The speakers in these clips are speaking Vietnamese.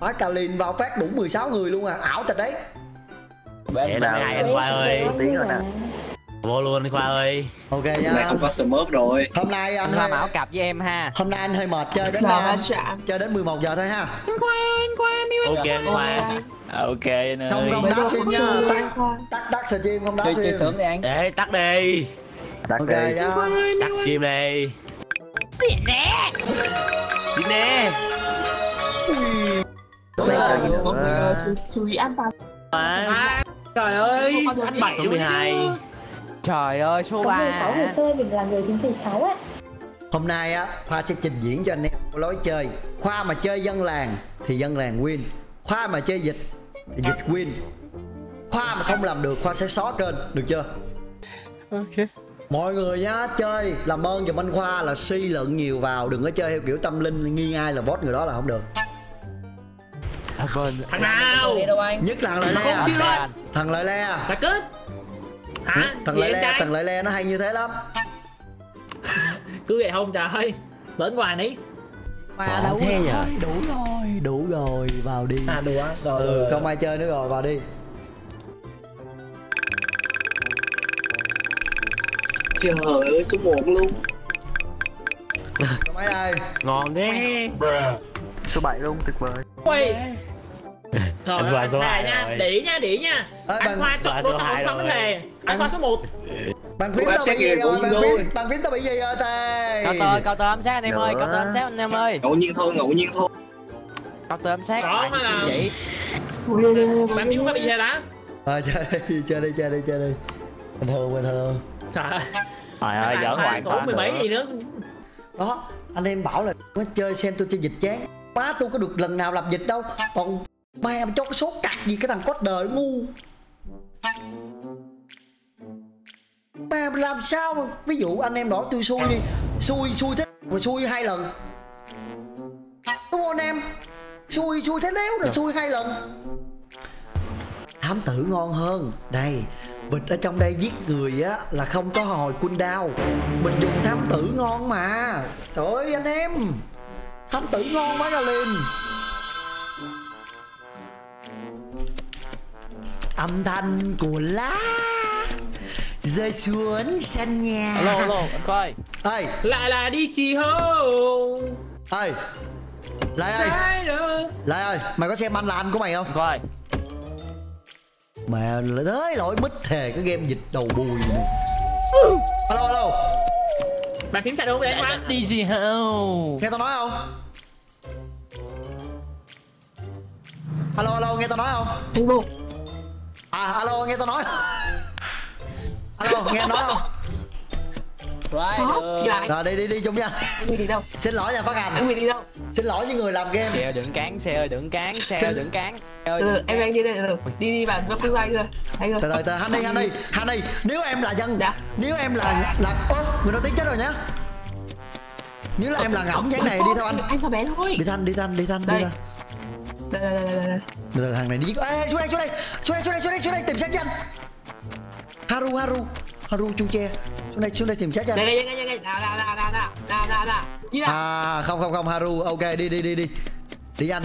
Hóa cà liền vào phát đủ 16 người luôn à, ảo thật đấy. Vậy là hai anh Khoa ơi. Vô luôn đi Khoa ơi. Ok nha. Này không có smoke rồi. Hôm nay anh Khoa mạo cặp với em ha. Hôm nay anh hơi mệt, chơi đến chơi đến 11 giờ thôi ha. Anh Khoa ơi, anh Khoa em yêu anh. Ok Khoa. Ok. Không không đá stream nha. Tắt stream không đá stream. Chơi sớm đi anh. Để tắt đi. Ok nha. Tắt stream đi. Xịn nè. Xịn nè. Chú ý an toàn. Trời ơi, anh 7 đúng 12. Trời ơi, số 3. 16 người chơi, mình là người chính từ 6 á. Hôm nay á, Khoa sẽ trình diễn cho anh em lối chơi. Khoa mà chơi dân làng thì dân làng win. Khoa mà chơi dịch thì dịch win. Khoa mà không làm được Khoa sẽ xóa kênh, được chưa? Ok. Mọi người nhá, chơi làm ơn giùm anh Khoa là suy luận nhiều vào, đừng có chơi theo kiểu tâm linh nghi ai là boss người đó là không được. Thằng nào? Nhất là thằng Lợi Lê à? Thằng Lợi Lê à? Hả? Thằng Lại Lê nó hay như thế lắm. Cứ vậy không trời. Đến hoài ní. Mà đủ rồi, đủ rồi, vào đi. À đùa rồi. Ừ, không ai chơi nữa rồi, vào đi. Trời ơi, số 1 luôn. Số mấy đây? Ngon thế. Số 7 luôn, tuyệt vời. Ui. Thôi, anh Khoa số 2 nha, đĩ nha, đĩ nha. Anh Khoa chọn số 2 không có thể. Anh Khoa số 1. Bàn phím tao bị gì rồi, bàn phím tao bị gì rồi tề. Cầu tờ ám sát anh em ơi, cầu tờ ám sát anh em ơi. Ngẫu nhiên thôi. Cầu tờ ám sát, bạn xin vậy. Bàn phím có bị gì rồi đã. Thôi chơi đi. Bình thường. Trời ơi, giỡn hoài quá. Số 17 gì nữa. Đó, anh em bảo là mới chơi xem tôi chơi dịch chán. Má tôi có được lần nào làm dịch đâu. Còn ba em cho cái số cặc gì cái thằng cốt đời ngu. Ba em làm sao mà? Ví dụ anh em nói tôi xui đi. Xui thế mà xui 2 lần. Đúng không anh em? Xui thế nếu là xui 2 lần. Thám tử ngon hơn. Đây, vịt ở trong đây giết người á là không có hồi cooldown. Mình dùng thám tử ngon mà. Trời ơi anh em, thám tử ngon quá ra liền. Âm thanh của lá rơi xuống sân nhà. Alo, anh coi. Ê, lại là đi chị hô. Ê, Lại ơi, mày có xem anh là anh của mày không? Coi. Mẹ tới lỗi mít thề cái game dịch đầu bùi này. Alo. Bạn phím xài đúng vậy anh đi gì hâu. Nghe tao nói không? Alo, nghe tao nói không? Anh Bồ. À, alo, nghe tao nói. Alo, nghe nói không? Rồi, đi chung nha. Đi đâu? Xin lỗi nhà phát hành. Đi đâu? Xin lỗi những người làm game. Xe ơi, đừng cán. Em đang đi đây được. Đi bạn nó cứ quay rồi. Từ từ, Honey, nếu em là dân, nếu em là người đó tiếng chết rồi nhá. Nếu là em là ngỗng dáng này đi theo anh. Anh thôi bé thôi. Đi thanh. Đây. Từ thằng này đi. Ê, xuống đây tìm xác dân. Haru chu che. Xuống đây tìm xác dân. Đây. Nào. À, không Haru. Ok, đi. Đi anh.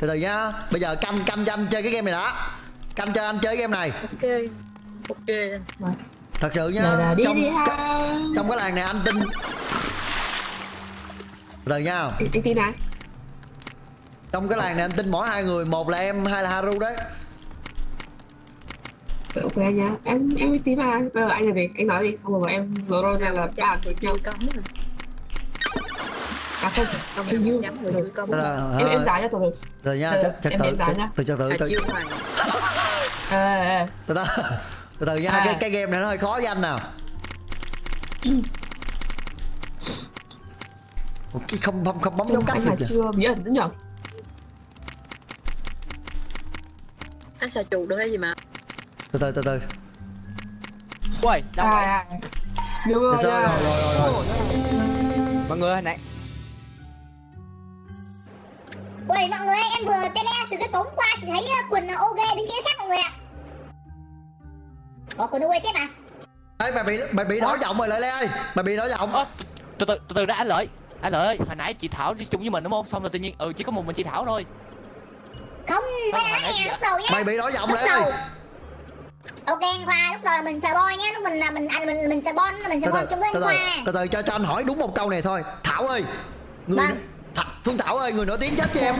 Từ từ nhá. Bây giờ canh cho anh chơi cái game này đã. Canh cho anh chơi cái game này. Ok. Thật sự nha. Trong cái làng này anh tin. Từ từ nha. Anh tin hả? Trong cái làng này anh tin mỗi 2 người, một là em, 2 là Haru đấy. Ok nha, em biết tí mà. Bây giờ anh là gì? Anh nói đi, xong rồi em nói rồi nha là cả người nhau cấm rồi. À không, không em như nhắm người đuổi cấm. Em giải cho tụi mình. Rồi nha, từ từ. Từ từ nha, cái game này nó hơi khó với anh nào. Không bấm dấu cách được chưa? Bí ẩn tính nhở? Anh xà chuột được hay gì mà. Từ từ. Ui, đâu rồi? Rồi. Mọi người hồi nãy. Ui, mọi người ơi, em vừa tele từ cái cống qua thì thấy quần OG đứng kia sát mọi người ạ. Ủa, quần OG chết mà. Ê, mày bị nói giọng rồi Lợi Lê ơi. Mày bị nói giọng. Từ từ đã anh Lợi. Anh Lợi ơi, hồi nãy chị Thảo đi chung với mình đúng không? Xong rồi tự nhiên, chỉ có một mình chị Thảo thôi. Không, cái đó nha, lúc đầu nha. Mày bị đổi giọng lại. Ok anh Khoa, lúc đầu là mình spoil nhé, lúc mình là mình spoil, mình spoil chung với anh Khoa. Từ từ cho anh hỏi đúng một câu này thôi. Thảo ơi, người Phương Thảo ơi, người nổi tiếng chết cho em.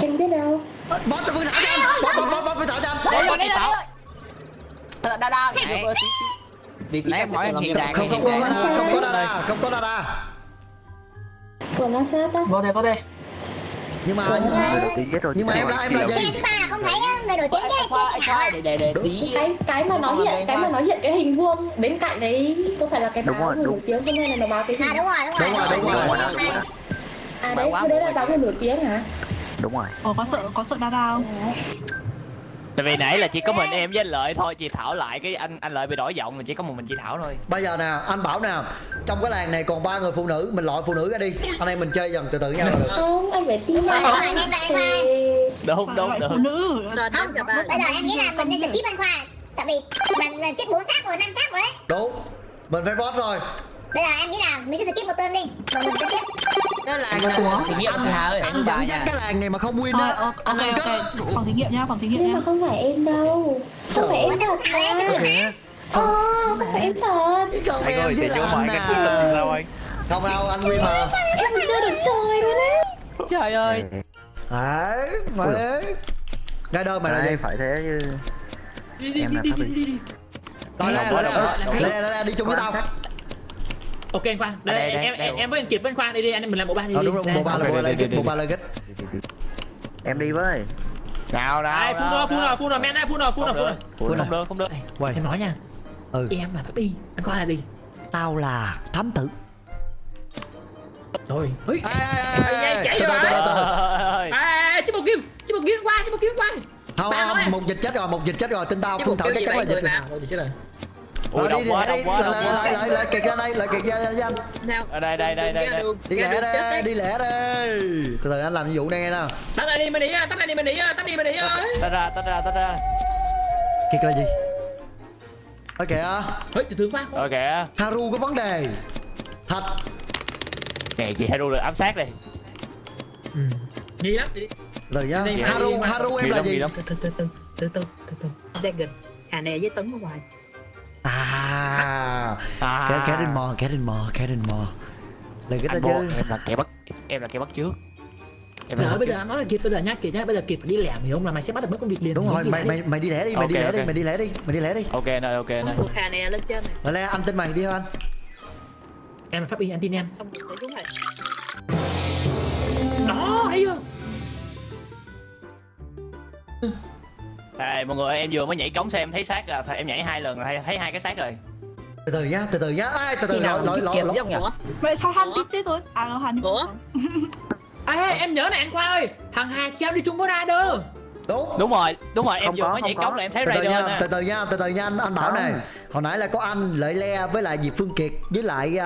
Em biết đâu. Bóp cho Phương Thảo cho anh. Bóp Phương Thảo cho anh. Bóp Phương Thảo. Đa. Nãy em hỏi Hiền Đạt. Không có đa. Của nó sớt đó. Vô đây. Nhưng mà em là gì? Không thấy người nổi tiếng chứ để cái mà nói hiện cái hình vuông bên cạnh đấy có phải là cái báo người nổi tiếng cho nên là nó báo cái gì? À đúng rồi. À đấy là báo người nổi tiếng hả? Đúng rồi. Ồ có sợ đa đa không? Tại vì nãy là chỉ có mình em với anh Lợi thôi, chị Thảo lại cái anh Lợi bị đổi giọng mà chỉ có một mình chị Thảo thôi. Bây giờ nè, anh bảo nè, trong cái làng này còn 3 người phụ nữ, mình loại phụ nữ ra đi. Anh em mình chơi dần từ nhau là được. Không, anh phải tin nhau. Đúng. Phụ nữ. Không, bây giờ em nghĩ là mình nên skip anh Khoa. Tại vì mình chết 4 xác rồi, 5 xác rồi đấy. Đúng. Mình phải boss rồi. Bây giờ em nghĩ là mình cứ skip một tên đi, rồi mình tiếp. Đó là phòng thí nghiệm rồi. Anh dẫn dắt cái làng này mà không win á. Anh ăn cắp. Phòng thí nghiệm nha, phòng thí nghiệm. Nhưng mà không phải em đâu. Không phải em đâu. Không phải em thật. Không phải em chứ là anh à. Không đâu, anh win mà. Em chưa được chơi nữa đấy. Trời ơi. Đấy, mà đấy. Rider mày là gì? Phải thế chứ. Đi. Rồi, đi chung với tao. Ok anh Khoa, đây em với anh Kiệt với anh Khoa đi anh em mình làm bộ ba đi. Đúng rồi, bộ ba lấy kết. Em đi với. Nào nào. Phun rồi men đấy, phun rồi. Không được. Quay. Em nói nha. Ừ. Em là Pháp Y, anh Khoa là gì? Tao là thám tử. Rồi. Chạy rồi. Chứ một kiếm qua. Không, một dịch chết rồi, tin tao Phương Thảo chắc chắn là dịch. Ôi lại kẹt ra đây, lại kẹt ra đây anh. Đây. Đi lẹ đây. Từ từ anh làm nhiệm vụ này nghe nào. Tắt đi mình đi. Tắt ra. Kẹt là gì? Ơ kìa. Hết thì thương quá. Ơ kìa. Haru có vấn đề. Thật. Nè chị Haru được ám sát đây. Nghi lắm đi. Rồi nhá. Haru em là gì? Từ từ. Dragon. Hà nè với Tấn ở ngoài. Kẻ rình mò. Lời cái đó chứ. Em là kẻ bắt trước. Bây giờ anh nói là Kiệt, bây giờ nhá, bây giờ Kiệt phải đi làm hiểu không là mày sẽ bắt được mấy công việc liền. Đúng rồi, mày đi lẻ đi. Ok nè. Thuộc Hà nè lên trên này. Lại Lê, anh tin mày đi thôi anh. Em là Pháp Y, anh tin em. Xong rồi xuống này. Đó, thấy chưa? Mọi người em vừa mới nhảy cống xem em thấy xác là em nhảy 2 lần rồi thấy 2 cái xác rồi. Từ từ nhá. Ai từ từ lỗi chứ không. Vậy sao Honey chết rồi? À nó Honey. Ủa. Em nhớ này anh Khoa ơi, thằng Hà Chiêu đi chung với Rider. Đúng rồi, em vừa mới nhảy cống là em thấy Rider nè. Từ từ nha anh bảo này. Hồi nãy là có anh Lợi Le với lại Diệp Phương Kiệt với lại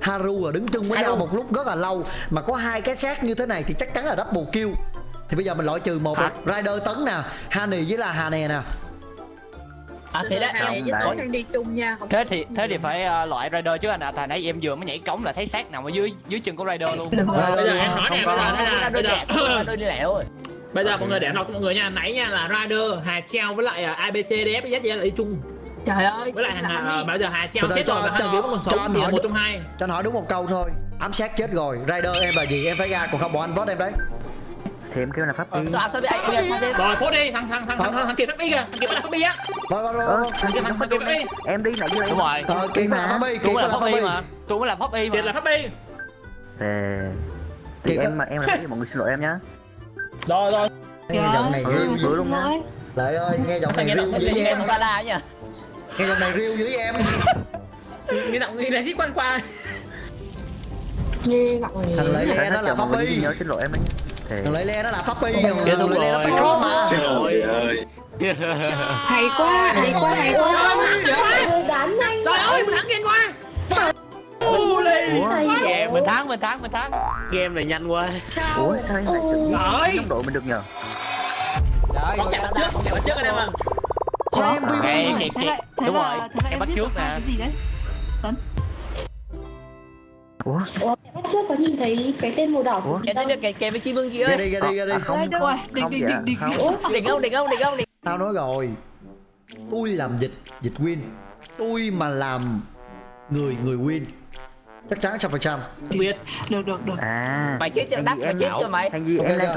Haru ở đứng chung với nhau một lúc rất là lâu mà có 2 cái xác như thế này thì chắc chắn là double kill. Thì bây giờ mình loại trừ một Rider Tấn nè, Honey với là Hà Nè nè. Thì đó em với Tấn đang đi chung nha. Thế thì phải loại Rider chứ anh ạ. Tại nãy em vừa mới nhảy cống là thấy xác nằm ở dưới chân của Rider luôn. Bây giờ em nói nè, bây giờ mọi người để nói cho mọi người nha. Nãy nha là Rider, Hà Treo với lại ABCDF là đi chung. Trời ơi. Với lại bây giờ Hà Treo chết rồi và Hà Treo còn sống thì 1 trong 2. Cho anh hỏi đúng một câu thôi. Ám sát chết rồi, Rider em là gì em phải ra còn không bọn anh vote em đấy. Thì em kêu là Pháp Y. Sao biết anh kìa? Rồi phốt đi, thằng Kiệt Pháp Y kìa, thằng Kiệt là Pháp Y á. Rồi. Thằng Kiệt Pháp Y. Em đi lại với anh. Đúng rồi. Kiệt là Pháp Y mà. Tôi mới là Pháp Y mà. Kiệt là Pháp Y. Em là mọi người xin lỗi em nhá. Rồi. Nghe giọng này riêu dữ luôn á. Lợi ơi, nghe giọng này riêu dữ với em. Nghe giọng này là chiếc quan qua. Nghe giọng này. Thằng Lợi nghe nó là Pháp Y. Nhớ xin lỗi em anh. Thằng Lại Lê nó là Pháp Y rồi, thằng Lại Lê nó phải cross mà. Trời ơi. Hay quá. Đánh nhanh. Trời ơi, mình thắng game quá. Mình thắng. Game này nhanh quá. Sao? Ủa, trời. Trong đội mình được nhờ. Trời. Bắt trước anh em ơi. Đúng rồi, em bắt trước nè. Cái gì đấy? Tấn. Ủa. trước có nhìn thấy cái tên màu đỏ của thấy được kèm với chim ưng chị ơi. Ra đi. Đỉnh không. Tao nói rồi, tôi làm dịch win. Tôi mà làm người win chắc chắn 100%. Biết. Được. À, mày chết cho đắt, mày chết cho mày. Thành gì okay, em lên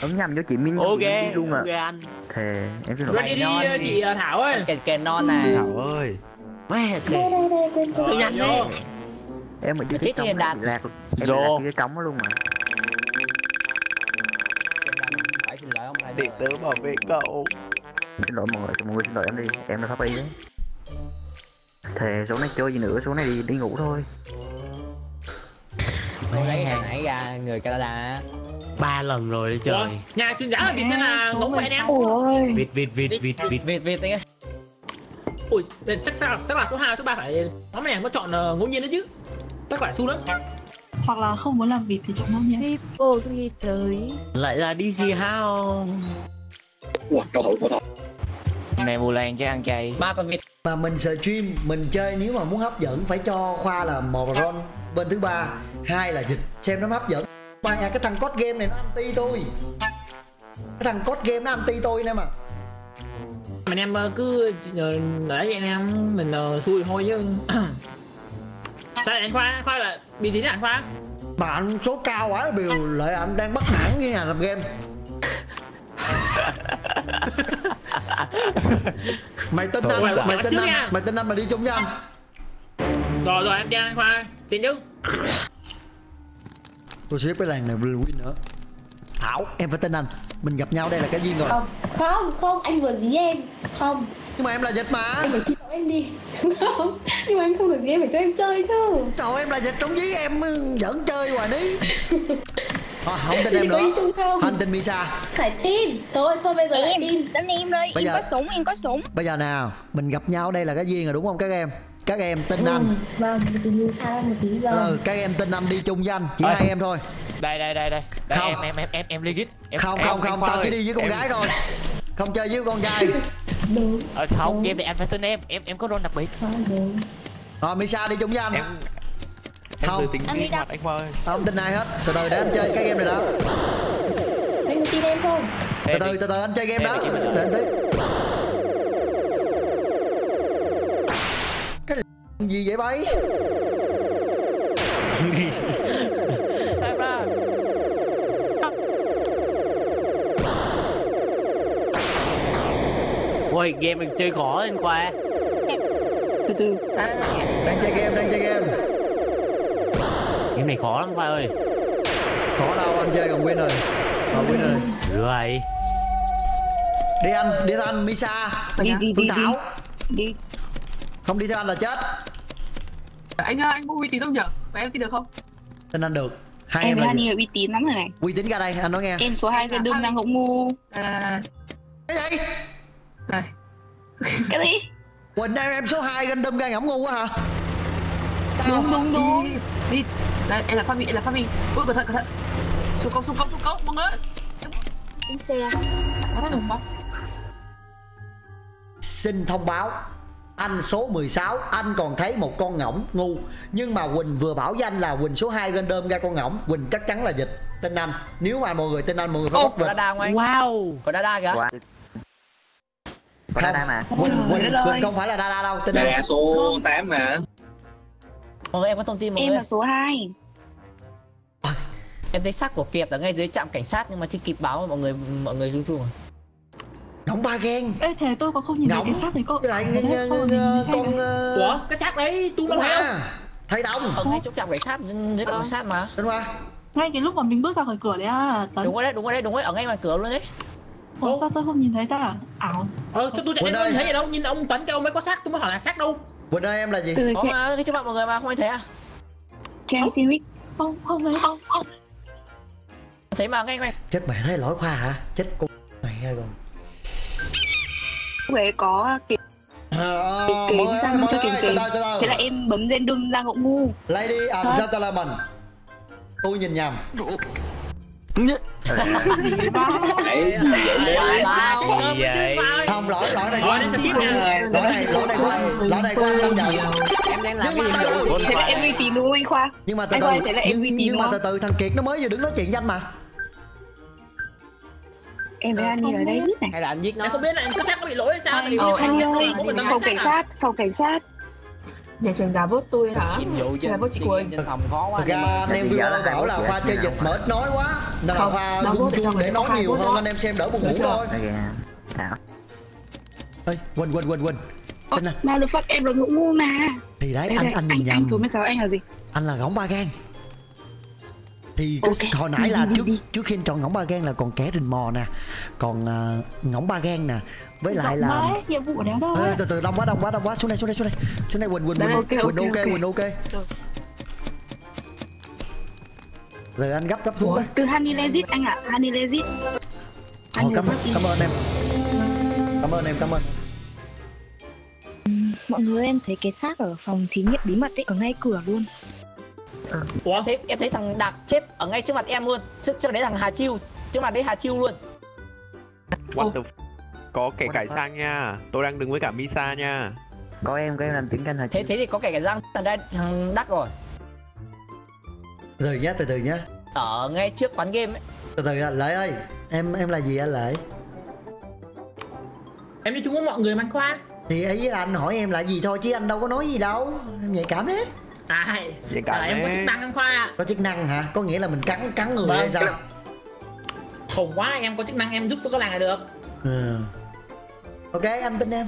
ứng nhầm cho chị Minh. Ok luôn à. Okay, anh. Thề em cứ nói đi chị Thảo ơi. Kèn non này. Thảo ơi. Mẹ kìa. Tự nhanh đi. Em mà chết cho Hiền Đạt. Vô cái cống luôn mà. Phải xin lỗi ông này. Tiền tớ bảo vệ cậu. Xin lỗi mọi người xin lỗi em đi. Em đã pháp y đấy. Thề số này chơi gì nữa, số này đi ngủ thôi. Tôi lấy hàng nãy ra người Canada 3 lần rồi đấy trời. Nhà chuyên giả là vịt thế là ngỗng vậy em. Vịt anh. Ui, chắc là số 2 số 3 phải nhóm này có chọn ngẫu nhiên đấy chứ. Chắc phải su lắm. Hoặc là không muốn làm vịt thì chọn ngẫu nhiên. Ô gì trời. Lại là đi gì hao. Ủa, cầu thủ. Này mù làng chứ ăn chay. 3 con vịt. Mà mình stream, mình chơi nếu mà muốn hấp dẫn phải cho Khoa là một ron bên thứ ba, hai là dịch xem nó hấp dẫn. Ba cái thằng code game này nó anti tôi. Nè mà. Mình em cứ để vậy em mình xui thôi chứ. Sao anh Khoa là bị tí nữa anh Khoa? Mà anh số cao quá biểu lại anh đang bắt nản với nhà làm game. mày tin anh mà đi chung với anh. Rồi em cho anh Khoa tin chứ. Tôi xếp cái làng này win nữa. Thảo em phải tin anh. Mình gặp nhau đây là cái duyên rồi. Không anh vừa dí em. Không. Nhưng mà em là dịch mà. Anh phải xin lỗi em đi. Không. Nhưng mà em không được dí em phải cho em chơi chứ. Trời ơi, em là dịch trống dí em vẫn chơi hoài đi. À, không tin em nữa. Anh tin Misa. Phải tin. Thôi bây giờ em tin. Đánh em đi. Bây giờ... Em có súng. Bây giờ nào, mình gặp nhau đây là cái duyên rồi đúng không các em? Các em tin anh. Vâng, từ Misa một tí rồi. Các em tin anh đi chung với anh, chỉ hai em thôi. Đây. Không. Em legit. Không, tao chỉ đi với con gái thôi. Không chơi với con trai. Đúng. Không, game này anh phải tin em có role đặc biệt. Đúng. Rồi Misa đi chung với anh. Không, anh đi đâu? Không tin ai hết. Từ từ để anh chơi cái game này đó. Anh tin em không? Từ từ anh chơi game đó. Để anh thấy. Cái gì vậy bấy? Ôi game mình chơi khó anh Khoa. Từ từ. Đang chơi game. Game này khó lắm Khoa ơi. Khó đâu, anh chơi còn quên rồi. Rồi. Rồi. Đi theo anh Misa. Phương Thảo. Đi. Không đi theo anh là chết. Anh có uy tín không nhở? Và em tin được không? Tin anh được. Hai em là Honey uy tín lắm rồi này. Uy tín ra đây, anh nói nghe. Em số 2 dân đương đang ngỗng ngu. Cái gì? Này. Cái gì? Quỳnh em số 2 random ra ngỗng ngu quá hả? Đúng. Đi. Đây, em là Phan Vy. Ui, cẩn thận. Xuống cốc, mong ơi. Đến xe. Nó đừng bóc. Xin thông báo, anh số 16, anh còn thấy một con ngỗng ngu. Nhưng mà Quỳnh vừa bảo danh là Quỳnh số 2 random ra con ngỗng. Quỳnh chắc chắn là dịch. Tin anh. Nếu mà mọi người tin anh, mọi người phải bóc vịt. Wow. Còn Dada kìa. Wow. Còn Dada mà. Quỳnh không phải là Dada đâu. Tin anh. Dada số 8 mà. Mọi người em có thông tin mọi người. Em là số 2. Em thấy xác của Kiệt ở ngay dưới trạm cảnh sát nhưng mà chưa kịp báo mọi người run run. Ngỗng ba ghen. Ê thế tôi có không nhìn thấy cái xác này cô. Cái lại con. Ủa cái xác đấy tôi không thấy không? Thấy đông. Ở ngay chỗ trạm cảnh sát dưới trạm cảnh sát mà. Đúng không? Ngay cái lúc mà mình bước ra khỏi cửa đấy à. Đúng rồi đấy, ở ngay ngoài cửa luôn đấy. Ủa sao tôi không nhìn thấy ta? Ảo. Cho tôi em không thấy gì đâu, nhìn ông Tấn kêu mới có xác tôi mới hỏi là xác đâu. Quỳnh ơi em là gì? Ủa mà cái trước mặt mọi người mà không ai thấy à? Trang Civic. Không thấy. Thấy mà ngay. Chết mẹ thấy lỗi Khoa hả? Chết cô mày hay rồi. Vậy có kiếm. Kiếm ra cho kiếm. Thế là em bấm random ra ngỗng ngu. Lady à sao ta là mình? Tôi nhìn nhầm. Không lỗi này của anh. Lỗi này của anh. Em đang làm cái nhiệm vụ. Thế là em uy tín đúng không anh Khoa? Nhưng mà từ từ, nhưng mà từ từ thằng Kiệt nó mới vừa đứng nói chuyện với anh mà. Em với anh đi ở đây biết này. Hay là anh giết nó? Em không biết là em cảnh sát có bị lỗi hay sao? Tại vì phòng cảnh sát. Nhà truyền giả vớt tôi hả? Nhiệm vụ trên phòng khó quá. Thực ra anh em vừa bảo là Khoa chơi dịch mệt nói quá. Nên là Khoa luôn chung để nói nhiều hơn anh em xem đỡ buồn ngủ thôi. Ê, quên. Nào được phát em là ngủ ngu mà. Thì đấy, anh nhìn nhầm. Anh số 16 anh là gì? Anh là gõng ba gan. Thì okay. Hồi nãy là trước khi anh chọn ngỗng ba gan là còn kẻ rình mò nè, còn ngỗng ba gan nè, với lại là nhiệm vụ đó thôi. Từ từ đông quá, xuống đây Quỳnh ok. Rồi anh gấp xuống đấy. Từ Honey legit anh ạ, Honey legit. Cảm ơn em. Mọi người em thấy cái xác ở phòng thí nghiệm bí mật ấy ở ngay cửa luôn. Ủa? Em thấy thằng Đạt chết ở ngay trước mặt em luôn. Trước đấy thằng Hà Chiêu, trước mặt đấy Hà Chiêu luôn. What the f... Có kẻ cải sang nha. Tôi đang đứng với cả Misa nha. Có em làm tiếng canh Hà Chiêu. Thế thì có kẻ cải sang thằng Đạt rồi. Từ từ nhá. Ở ngay trước quán game ấy. Từ từ ạ, Lợi ơi. Em là gì anh Lợi? Em đi chung với mọi người mà anh Khoa. Thì ý là anh hỏi em là gì thôi chứ anh đâu có nói gì đâu. Em nhạy cảm đấy. Trời, em có chức năng anh Khoa ạ. Có chức năng hả? Có nghĩa là mình cắn người hay sao? Khùng quá, em có chức năng em giúp cho các làng này được. Ok, anh tin em.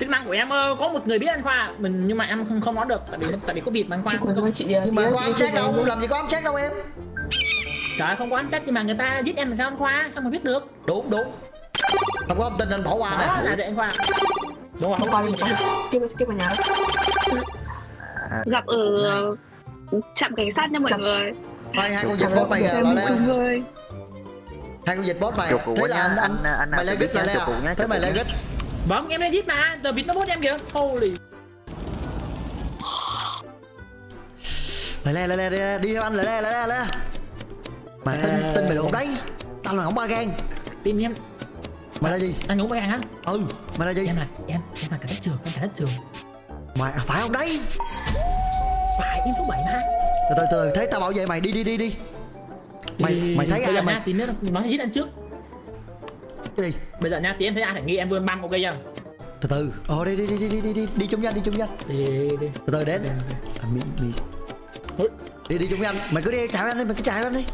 Chức năng của em có một người biết anh Khoa, nhưng mà em không nói được tại vì có việc mà anh Khoa. Nhưng mà có ám sát đâu, làm gì có ám sát đâu em. Trời, không có ám sát nhưng mà người ta giết em làm sao anh Khoa, sao mà biết được? Đúng. Không có âm tin anh bỏ qua nè. Để anh Khoa. Đúng rồi, không có. Skip vào nhà. Gặp ở trạm cảnh sát nha mọi người. Hai con dịch bot mày kìa, Lại Lê. Hai con dịch bot mày. Thế là anh mày lấy gít Lại Lê à? Thế mày lấy gít. Vâng, em lấy gít mà, giờ vịt nó bốt em kìa. Holy. Lại Lê đi theo anh, Lại Lê. Mà tin mày được đấy. Tao là ngỗng ba gan. Tin em. Mày là gì? Anh ngỗng ba gan hả? Ừ, mày là gì? Em là cảnh sát trường. Mày phải không đấy? Phải, em số 7 mà. Từ từ, thấy tao bảo vệ mày, đi. Mày thấy ai mày? Tí nữa nó giết anh trước. Cái gì? Bây giờ nha, tí em thấy ai phải nghi em vươn băng, ok chưa? Từ từ. Đi chung với anh. Đi. Từ từ đến. Đi chung với anh. Mày cứ đi, chạy với anh đi.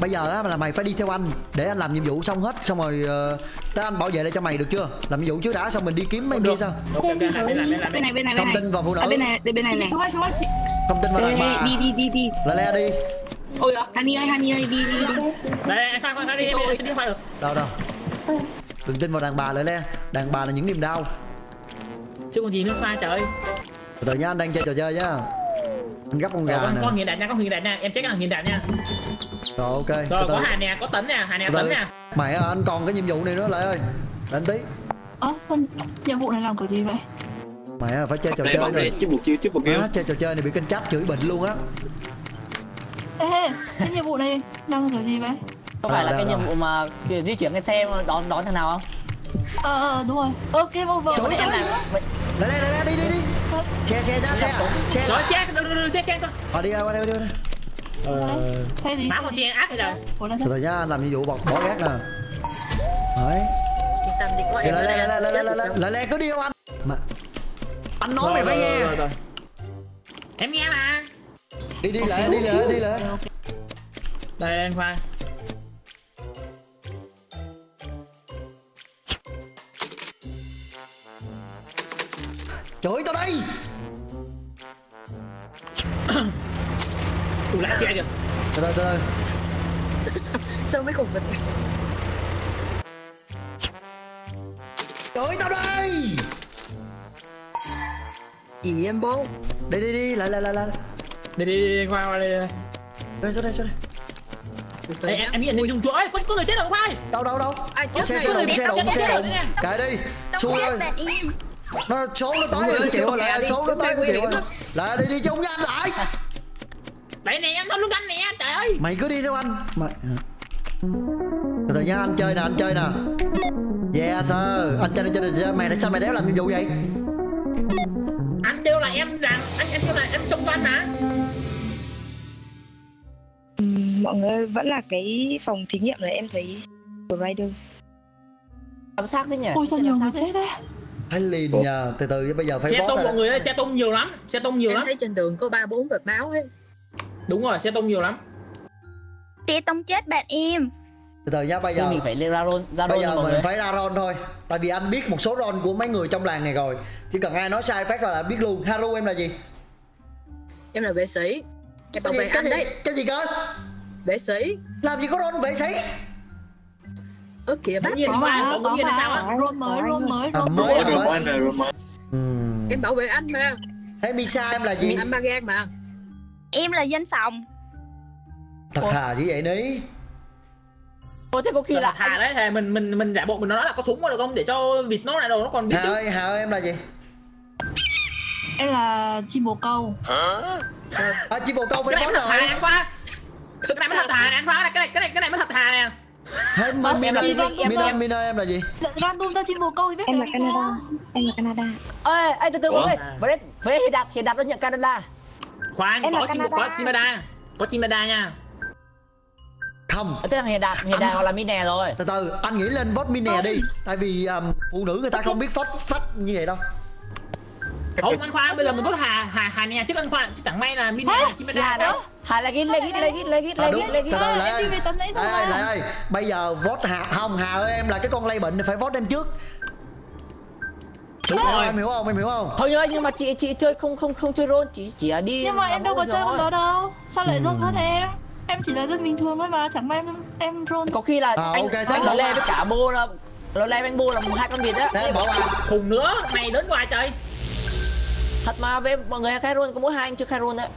Bây giờ á là mày phải đi theo anh để anh làm nhiệm vụ xong hết, xong rồi tới anh bảo vệ lại cho mày, được chưa? Làm nhiệm vụ trước đã, xong mình đi kiếm mấy kia sao? Bên này. Thông tin vào phụ nữ. Bên này. Thông tin vào đàn bà. Đi. Lại đi. Ôi giời, Honey ơi, đi. Đây, khoan đi, em sẽ đi khoan được. Đâu. Đừng tin vào đàn bà, Lại Lê. Đàn bà là những niềm đau. Chứ còn gì nữa khoa trời. Từ từ nhá, anh đang chơi trò chơi nhá. Anh gấp con gà nè. Con Hiền Đạt nha, em check là Hiền Đạt nha. Rồi ok. Rồi có Hà nè, có Tấn nè, Hà nè, Tấn nè. Mày anh còn cái nhiệm vụ này nữa Lại ơi. Đến tí. Nhiệm vụ này làm kiểu gì vậy? Mày phải chơi trò chơi này. Chứ một chiêu. Chơi trò chơi này bị kênh chat chửi bệnh luôn á. Ê, cái nhiệm vụ này làm kiểu gì vậy? Có phải là cái nhiệm vụ mà di chuyển cái xe đón thằng nào không? Đúng rồi. Ok, vô vờ. Lại đi. Xe. Rồi xe. Đi. Má con xe ác rồi. Rồi nha, làm nhiệm vụ bỏ gác nè. Đấy. Lại cứ đi không anh? Mà anh nói mày phải nghe. Em nghe mà. Đi lại. Đây anh Khoa. Chửi tao đây. Tụi lái xe kìa. Từ từ. Sao mới khủng mình. Chửi tao đây. Gì em bố. Đi lại. Đi qua đây. Đây. Em nghĩ là dùng chuỗi, có người chết rồi không ai? Đâu. Xe đụng. Cái đi. Xui ơi. Nó tới 1 triệu rồi. Lại đi chung với anh lại. Đấy nè, em không lúc anh nè, trời ơi. Mày cứ đi theo anh. Từ từ nha, anh chơi nè. Yeah sir, anh chơi. Mày sao mày đéo làm nhiệm vụ vậy? Anh kêu là em làm, anh kêu là em chồng văn hả? Mọi người vẫn là cái phòng thí nghiệm này em thấy của Rider. Làm xác thế nhỉ? Ôi sao nhiều người chết đấy. Hãy liền nhờ, từ từ bây giờ phải xe tông mọi người ơi, xe tông nhiều lắm, xe tông nhiều lắm. Em thấy trên tường có 3-4 vệt máu ấy. Đúng rồi, xe tông nhiều lắm. Xe tông chết bạn em. Từ từ nhá, bây giờ mình phải lên ra bây giờ mình phải ra ron thôi. Tại vì anh biết một số ron của mấy người trong làng này rồi. Chỉ cần ai nói sai phát là anh biết luôn. Haru em là gì? Em là vệ sĩ. Em bảo vệ anh đấy. Cái gì cơ? Vệ sĩ. Làm gì có ron vệ sĩ? Ơ kìa bác nhìn qua, có nhìn là sao á? Ron mới. Em bảo vệ anh mà. Thế Misa em là gì? Anh ba gan mà. Em là dân phòng. Thật thà như vậy đấy. Ôi thế có khi là thà đấy, thề mình giả bộ mình nói là có súng được không để cho vịt nó lại đồ nó còn biết chứ. Hà ơi em là gì? Em là chim bồ câu. À chim bồ câu phải nói rồi. Thà quá. Cái này mới thật thà này anh Khoa, cái này mới thật thà nè. Thế Mina em là gì? Ron tung ra chim bồ câu thì biết. Em là Canada. Ê anh từ từ mọi người. Với Hiền Đạt nó nhận Canada. Khoan, có chim bồ câu, có chim Canada nha. Không. Thế là Hiền Đạt hoặc là Minh Nè rồi. Từ từ, anh nghĩ lên vote Minh Nè đi. Tại vì phụ nữ người ta không biết phát như vậy đâu. Không anh Khoa, bây giờ mình có Hà Nè trước anh Khoa, chứ chẳng may là Minh Nè chứ mình Hà đâu. Hà là ghi. Từ từ lại ơi. Bây giờ vote Hà, không Hà ơi em là cái con lây bệnh phải vote em trước. Đúng rồi, em hiểu không? Thôi ơi, nhưng mà chị chơi không chơi role, chỉ đi. Nhưng mà em đâu có chơi con đó đâu. Sao lại role hết em? Em chỉ là dân bình thường thôi mà, chẳng may em drone. Có khi là anh Lợi Lê với cả bô là Lợi Lê với anh bô là 2 con vịt á. Thế bỏ khùng nữa, mày đến hoài trời. Thật mà, với mọi người khai drone có mỗi 2 anh chưa khai drone đấy.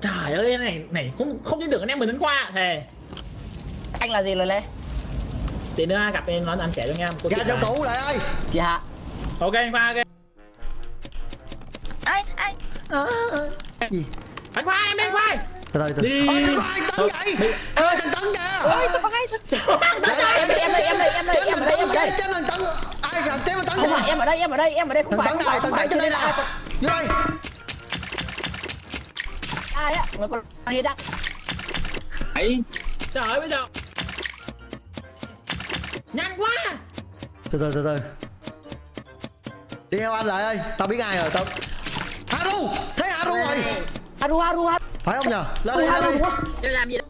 Trời ơi, này không tin tưởng anh em mình đến qua thề. Anh là gì Lợi Lê? Tí nữa gặp em nói anh trẻ cho nghe em. Ra trong tủ lại ơi. Chị Hạ. Ok anh Khoa, ok. Ê. Gì? Anh Khoa em đi anh Khoa. Từ từ. Ôi sao anh Tấn vậy? Ơi thằng Tấn kìa. Ôi tụi con em đây. Chết thằng Tấn. Ai làm chết thằng Tấn kìa. Em ở đây không phải. Thằng Tấn trên đây là. Vô đây. Ai á? Người con Hiền Đạt. Ấy. Trời ơi bây giờ. Nhanh quá. Từ từ. Đi theo anh lại ơi, tao biết ai rồi tao. Haru, thấy Haru rồi. Haru. Phải không nhờ? Lên đi. Em làm gì đó.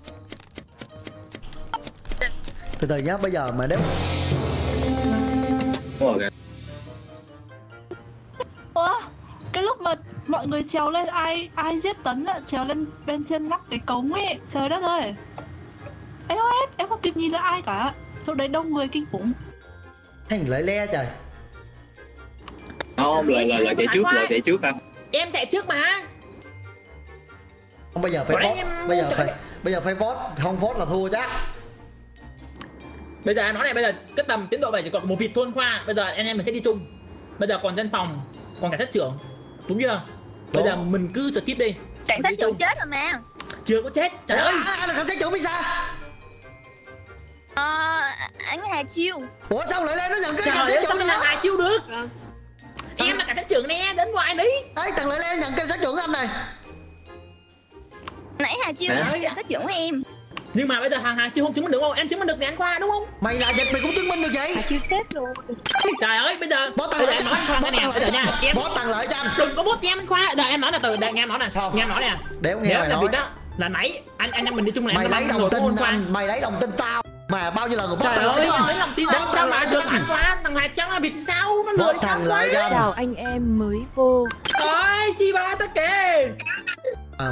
Từ từ nhá, bây giờ mà nếu Ủa, cái lúc mà mọi người trèo lên ai giết Tấn ạ, trèo lên bên trên nắp cái cống ấy, trời đất ơi. Em ơi, em không kịp nhìn là ai cả. Chỗ đấy đông người kinh khủng. Thằng Lại Lê trời. Không, lại chạy trước anh. Em chạy trước mà. Không, bây giờ phải vote, không vote là thua chắc. Bây giờ em nói này, bây giờ cái tầm tiến độ này chỉ còn một vịt thôi Khoa. Bây giờ anh em mình sẽ đi chung. Bây giờ còn dân phòng, còn cảnh sát trưởng, đúng chưa? Bây giờ mình cứ skip đi. Cảnh sát trưởng chết rồi mà. Chưa có chết. Trời ơi, ai là cảnh sát trưởng Misa? Anh Hà Chiêu. Ủa sao lại lên nó nhận cái cảnh sát trưởng này? Hà Chiêu được. Em là cảnh sát trưởng nè, đến ngoài đi. Ấy thằng lại lên nhận cảnh sát trưởng anh này. Nãy Hà Chiêu nói là sát trưởng em. Nhưng mà bây giờ thằng Hà Chiêu không chứng minh được không? Em chứng minh được nè anh Khoa đúng không? Mày là dịch mày cũng chứng minh được vậy? Hà Chiêu chết rồi. Trời ơi bây giờ bó tặng lại nói anh Khoa nghe nè, bây giờ nha. Bó tặng lại cho anh. Đừng có bó cho em anh Khoa. Đợi em nói là từ, đợi nghe em nói nè. Nghe em nói nè. Để không nghe mày nói. Là nãy anh mình đi chung là em lấy đồng tin anh, mày lấy đồng tin tao. Mà bao nhiêu lần rồi bó tặng lại cho anh. Sao mà được anh Khoa, thằng Hà Trắng là vịt sao? Nó lừa thằng quá. Chào anh em mới vô. Ôi Shiba tất kì.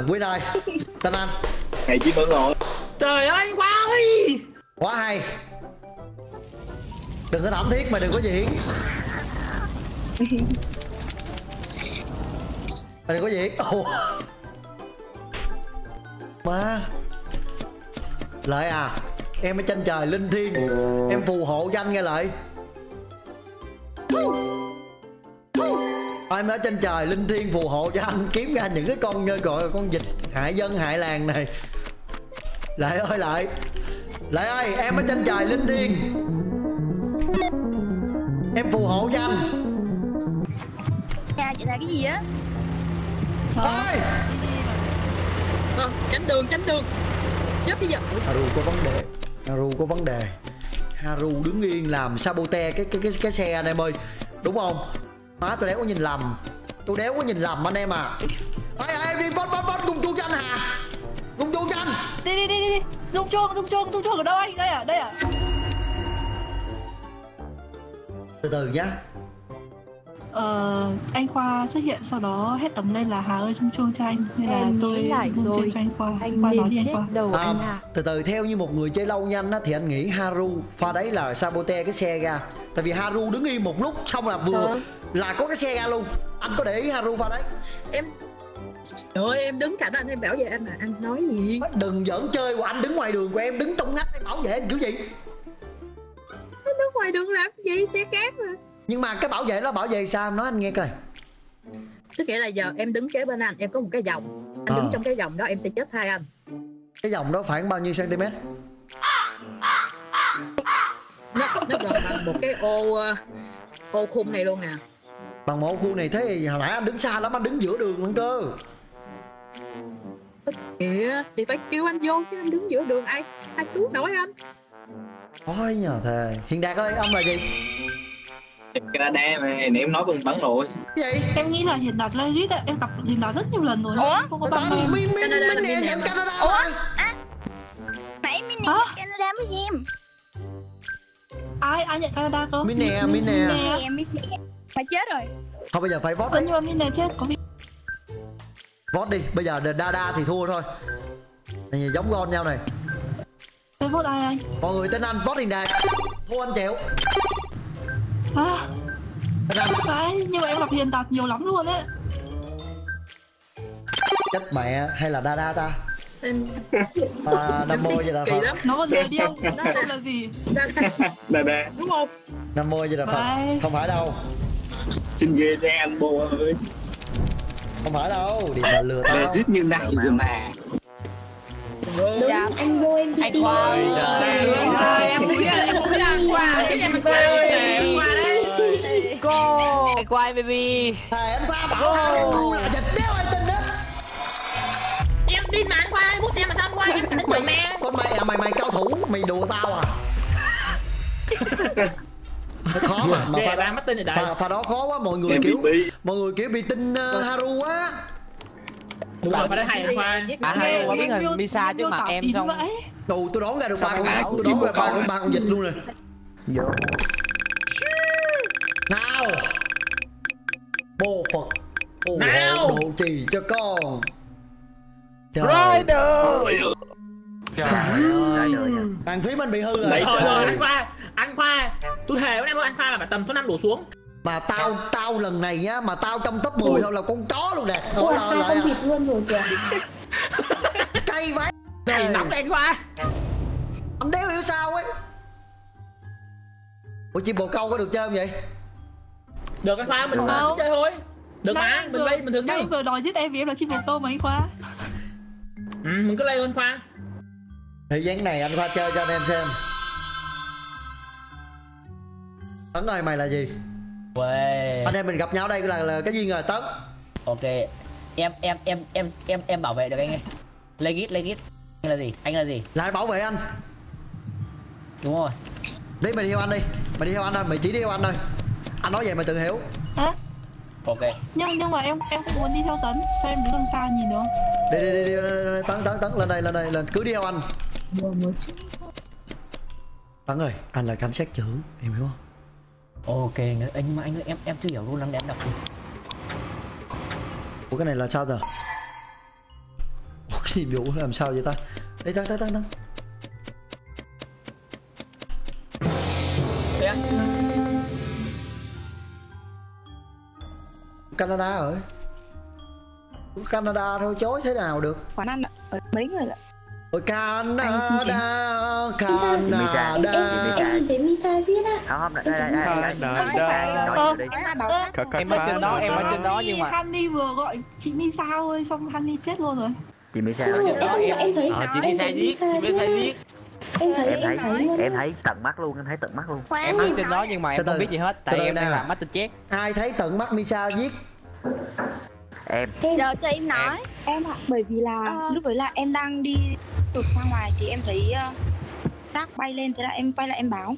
Quên ơi, tên anh Thầy chỉ bận rồi. Trời ơi anh Khoa ơi. Quá hay. Đừng có thảm thiết mà đừng có diễn. Mà đừng có diễn. Má Lợi à, em ở trên trời linh thiêng. Em phù hộ cho anh nghe Lợi. Em ở trên trời linh thiên phù hộ cho anh kiếm ra những cái con gọi là con vịt hại dân hại làng này. Lại ơi Lại ơi em ở trên trời linh thiên em phù hộ cho anh. là cái gì á? Thôi! Tránh đường, tránh đường. Chết bây giờ. Haru có vấn đề. Haru có vấn đề. Haru đứng yên làm sabote cái xe này em ơi. Đúng không? Má tôi đéo có nhìn lầm. Tôi đéo có nhìn lầm anh em à. Ê đi vót cùng chuông cho anh Hà. Cùng chuông cho anh. Đi. Rung chuông ở đâu anh? Đây à, đây à. Từ từ nhá. Anh Khoa xuất hiện sau đó hết tấm lên là Hà ơi rung chuông cho anh. Nên là tôi rung chuông cho anh Khoa. Anh Khoa nói đi anh Khoa. Đầu anh à. Từ từ theo như một người chơi lâu nhanh á thì anh nghĩ Haru pha đấy là sabote cái xe ra. Tại vì Haru đứng yên một lúc xong là vừa là có cái xe ra luôn. Anh có để ý Haru pha đấy. Em trời ơi em đứng cạnh anh em bảo vệ anh mà anh nói gì? Đừng giỡn chơi của anh đứng ngoài đường của em đứng trong ngách em bảo vệ anh kiểu gì? Anh đứng ngoài đường làm gì xe cát mà. Nhưng mà cái bảo vệ nó bảo vệ sao nói anh nghe coi. Tức nghĩa là giờ em đứng kế bên anh em có một cái vòng anh đứng trong cái vòng đó em sẽ chết thay anh. Cái vòng đó khoảng bao nhiêu cm? Nó gần bằng một cái ô khung này luôn nè. Bằng một ô khung này thế thì hồi nãy anh đứng xa lắm anh đứng giữa đường luôn cơ. Kìa thì phải kêu anh vô chứ anh đứng giữa đường ai cứu nổi anh. Ôi nhờ thề. Hiền Đạt ơi ông là gì? Canada mà em nói con bắn rồi. Cái gì? Em nghĩ là Hiền Đạt legit á, em gặp Hiền Đạt rất nhiều lần rồi. Ủa? Tại Minh Nè nhận Canada. Ủa? À? Nãy Minh Nè nhận Canada với em. Ai nhận Canada cơ? Minh Nè. Phải chết rồi. Thôi bây giờ phải vote đấy. Nhưng mà Minh Nè chết có bị. Vote đi, bây giờ Đa thì thua thôi. Này giống con nhau này. Tôi vote ai anh? Mọi người tên anh vote Hiền Đạt. Thua anh chịu. À, phải, nhưng mà em gặp Hiền Đạt nhiều lắm luôn đấy. Chết mẹ hay là Dada ta? Em Nam mô vậy là Phật. Nó còn người điêu, Dada là gì? Dada. Đúng không? Nam mô vậy là Phật. Không phải đâu. Xin ghê cho anh bồ ơi. Không phải đâu, để mà lừa tao. Để giết như này rồi mà. Đúng, em vô em đi. Anh Khoa ơi, em không biết anh Khoa. Chứ em Khoa đấy. Cô. Anh Khoa baby. Thầy anh Khoa bảo Haru là dịch đéo ai tin đó. Em tin mà anh Khoa, em bút em mà sao anh Khoa em đánh chửi mẹ. Con mày cao thủ, mày đùa tao à? Khó mà pha đó khó quá mọi người kiểu bị tin Haru quá. Đúng rồi, phải đấy hay Khoan. Bạn Haru có cái hình Misa trước mặt em xong. Tù tôi đoán ra được ba con Thảo, tôi đoán ra ba con vịt luôn rồi. Nào. Bồ Phật. Nào. Độ trì cho con. Rider. Trời ơi. Bàn phím anh bị hư rồi. Rồi anh Khoa, tôi thề với em luôn anh Khoa là phải tầm số 5 đổ xuống. Mà tao lần này nhá, mà tao trong top 10 thôi là con chó luôn nè. Ôi là con vịt luôn rồi kìa. Cay vãi. Này nóng lên Khoa. Ông đéo hiểu sao ấy. Ủa chim bồ câu có được chơi không vậy? Được anh Khoa, mình mà chơi thôi. Được mà, mình bay bình thường chứ. Anh vừa đòi giết em vì em là chim bồ câu mà anh Khoa. Mình cứ lay anh Khoa. Thời gian này anh Khoa chơi cho anh em xem. Tấn ơi mày là gì? Uầy. Anh em mình gặp nhau đây là cái gì rồi Tấn? Ok. Em bảo vệ được anh ơi. Legit. Anh là gì? Lại bảo vệ anh. Đúng rồi. Đấy mày đi theo anh đi. Mày chỉ đi theo anh thôi. Anh nói vậy mày tự hiểu. Hả? Ok. Nhưng mà em cũng muốn đi theo Tấn. Sao em đứng đằng xa nhìn được không? Đi Tấn lên đây lên cứ đi theo anh. Tấn ơi, anh là cảnh sát trưởng, em hiểu không? Ok, anh ơi, em chưa hiểu luôn lắm để em đọc đi. Ủa cái này là sao giờ? Ủa cái nhiệm vụ làm sao vậy ta? Đây tăng. Canada rồi. Canada thôi chối thế nào được? Quán ăn ở mấy người ạ? Ôi Canada. Em thấy Misa giết á. Em ở trên đó, nhưng mà Honey vừa gọi chị Misa ơi, xong Honey chết luôn rồi. Chị Misa em thấy chị Misa giết. Em thấy tận mắt luôn, Em ở trên đó nhưng mà em không biết gì hết tại em đang làm mắt tôi chết. Ai thấy tận mắt Misa giết Em giờ cho em nói. Em ạ, bởi vì là lúc đấy là em đang đi tụt ra ngoài thì em thấy rác bay lên, thế là em quay lại em báo.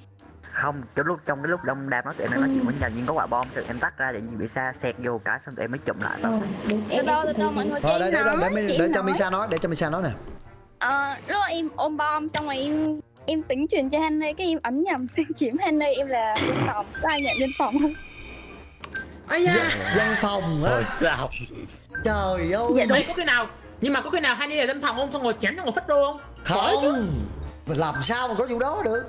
Không, trong cái lúc đông đam nói tụi em đang nói chuyện với nhau nhưng có quả bom tụi em tắt ra để bị Misa xẹt vô cái xong tụi em mới chụm lại. Từ từ mọi người cho em nói. Để cho Misa nói, nè. Lúc đó em ôm bom xong rồi em tính truyền cho Honey, cái em ấm nhầm sang chiếm Honey, em là biên phòng. Có ai nhận biên phòng không? Ây da, dân phòng á. Sao? Trời ơi. Dạ đúng, có cái nào. Nhưng mà có cái nào Honey là dân phòng không? Xong rồi chém nó ngồi phách luôn không? Không. Mình làm sao mà có vụ đó được.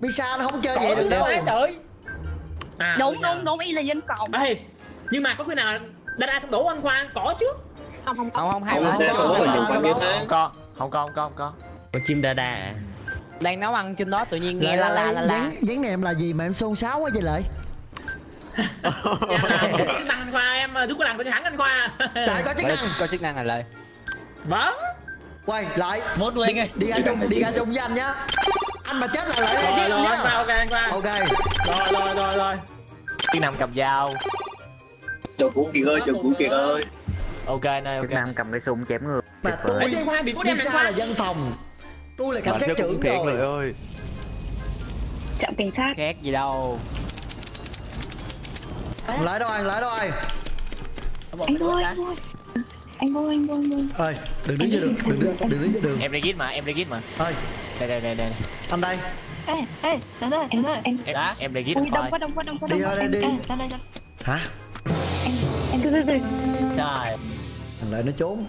Misa nó không chơi vậy được đâu. Trời. Đúng, y là dân cộng. Ê, nhưng mà có khi nào đã ra xong đổ anh Khoa cỏ trước? Không có. Có chim đa đa à? Đang nấu ăn trên đó tự nhiên nghe la. Vấn đề em là gì mà em xôn xáo quá vậy Lợi? Chức năng anh Khoa em giúp có làm tôi thắng anh Khoa. Tại có chức năng. Có chức năng này Lợi. Vâng. Quay lại. Mốt tụi anh ơi. Đi ăn chung với anh nhá. Anh mà chết là Lợi đây chứ nhá. Ok. Rồi. Đi nằm cầm dao. Chờ cũ Kiệt ơi. Ok anh ơi, ok. Nam cầm cái súng chém người. Mà tôi bị có đem là dân phòng. Tôi là cảnh sát trưởng rồi. Trạm cảnh sát. Khét gì đâu. Lại đâu anh. Anh vô. Ơi, đừng đứng giữa đường. Em legit mà. Ơi. Đây. Anh đây. Ê, em legit thôi. Đông quá. Đi. Hả? Em cứ. Trời. Thằng Lợi nó trốn.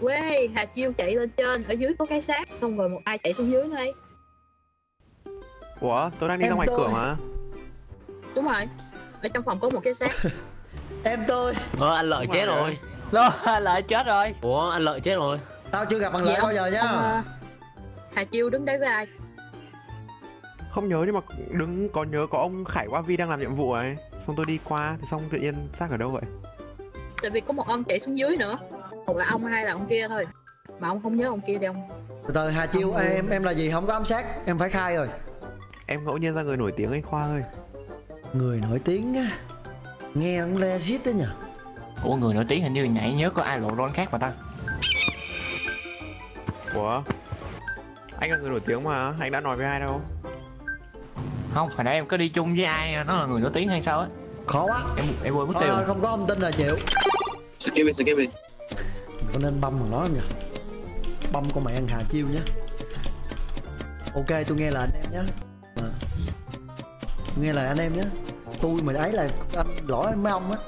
Quê, Hà Chiêu chạy lên trên, ở dưới có cái xác, xong rồi một ai chạy xuống dưới nữa đây. Ủa, tôi đang đi em ra ngoài cửa mà. Đúng rồi, ở trong phòng có một cái xác. Em tôi. Anh Lợi chết rồi. Anh Lợi chết rồi. Ủa, anh Lợi chết rồi. Tao chưa gặp thằng Lợi bao giờ nhá. Hà Chiêu đứng đấy với ai? Không nhớ nhưng mà đứng có nhớ có ông Khải qua Vy đang làm nhiệm vụ ấy. Xong tôi đi qua, thì xong tự nhiên xác ở đâu vậy? Tại vì có một ông chạy xuống dưới nữa. Một là ông hay là ông kia thôi. Mà ông không nhớ ông kia thì ông. Từ từ Hà Chiêu, em là gì không có ám sát, em phải khai rồi. Em ngẫu nhiên ra người nổi tiếng ấy Khoa ơi. Người nổi tiếng á. Nghe ông legit đấy nhỉ. Ủa người nổi tiếng hình như nhảy nhớ có ai lộ rol khác mà ta. Ủa. Anh là người nổi tiếng mà, anh đã nói với ai đâu. Không, hồi nãy em có đi chung với ai nó là người nổi tiếng hay sao á. Khó quá. Em quên mất tiêu. Không có thông tin là chịu. Skip đi. Có nên băm thằng nó không nhỉ? Băm con mẹ ăn Hà Chiêu nhá. Ok, tôi nghe lời anh em nhé. Nghe lời anh em nhé. Tôi mà ấy là anh lỗi mấy ông á.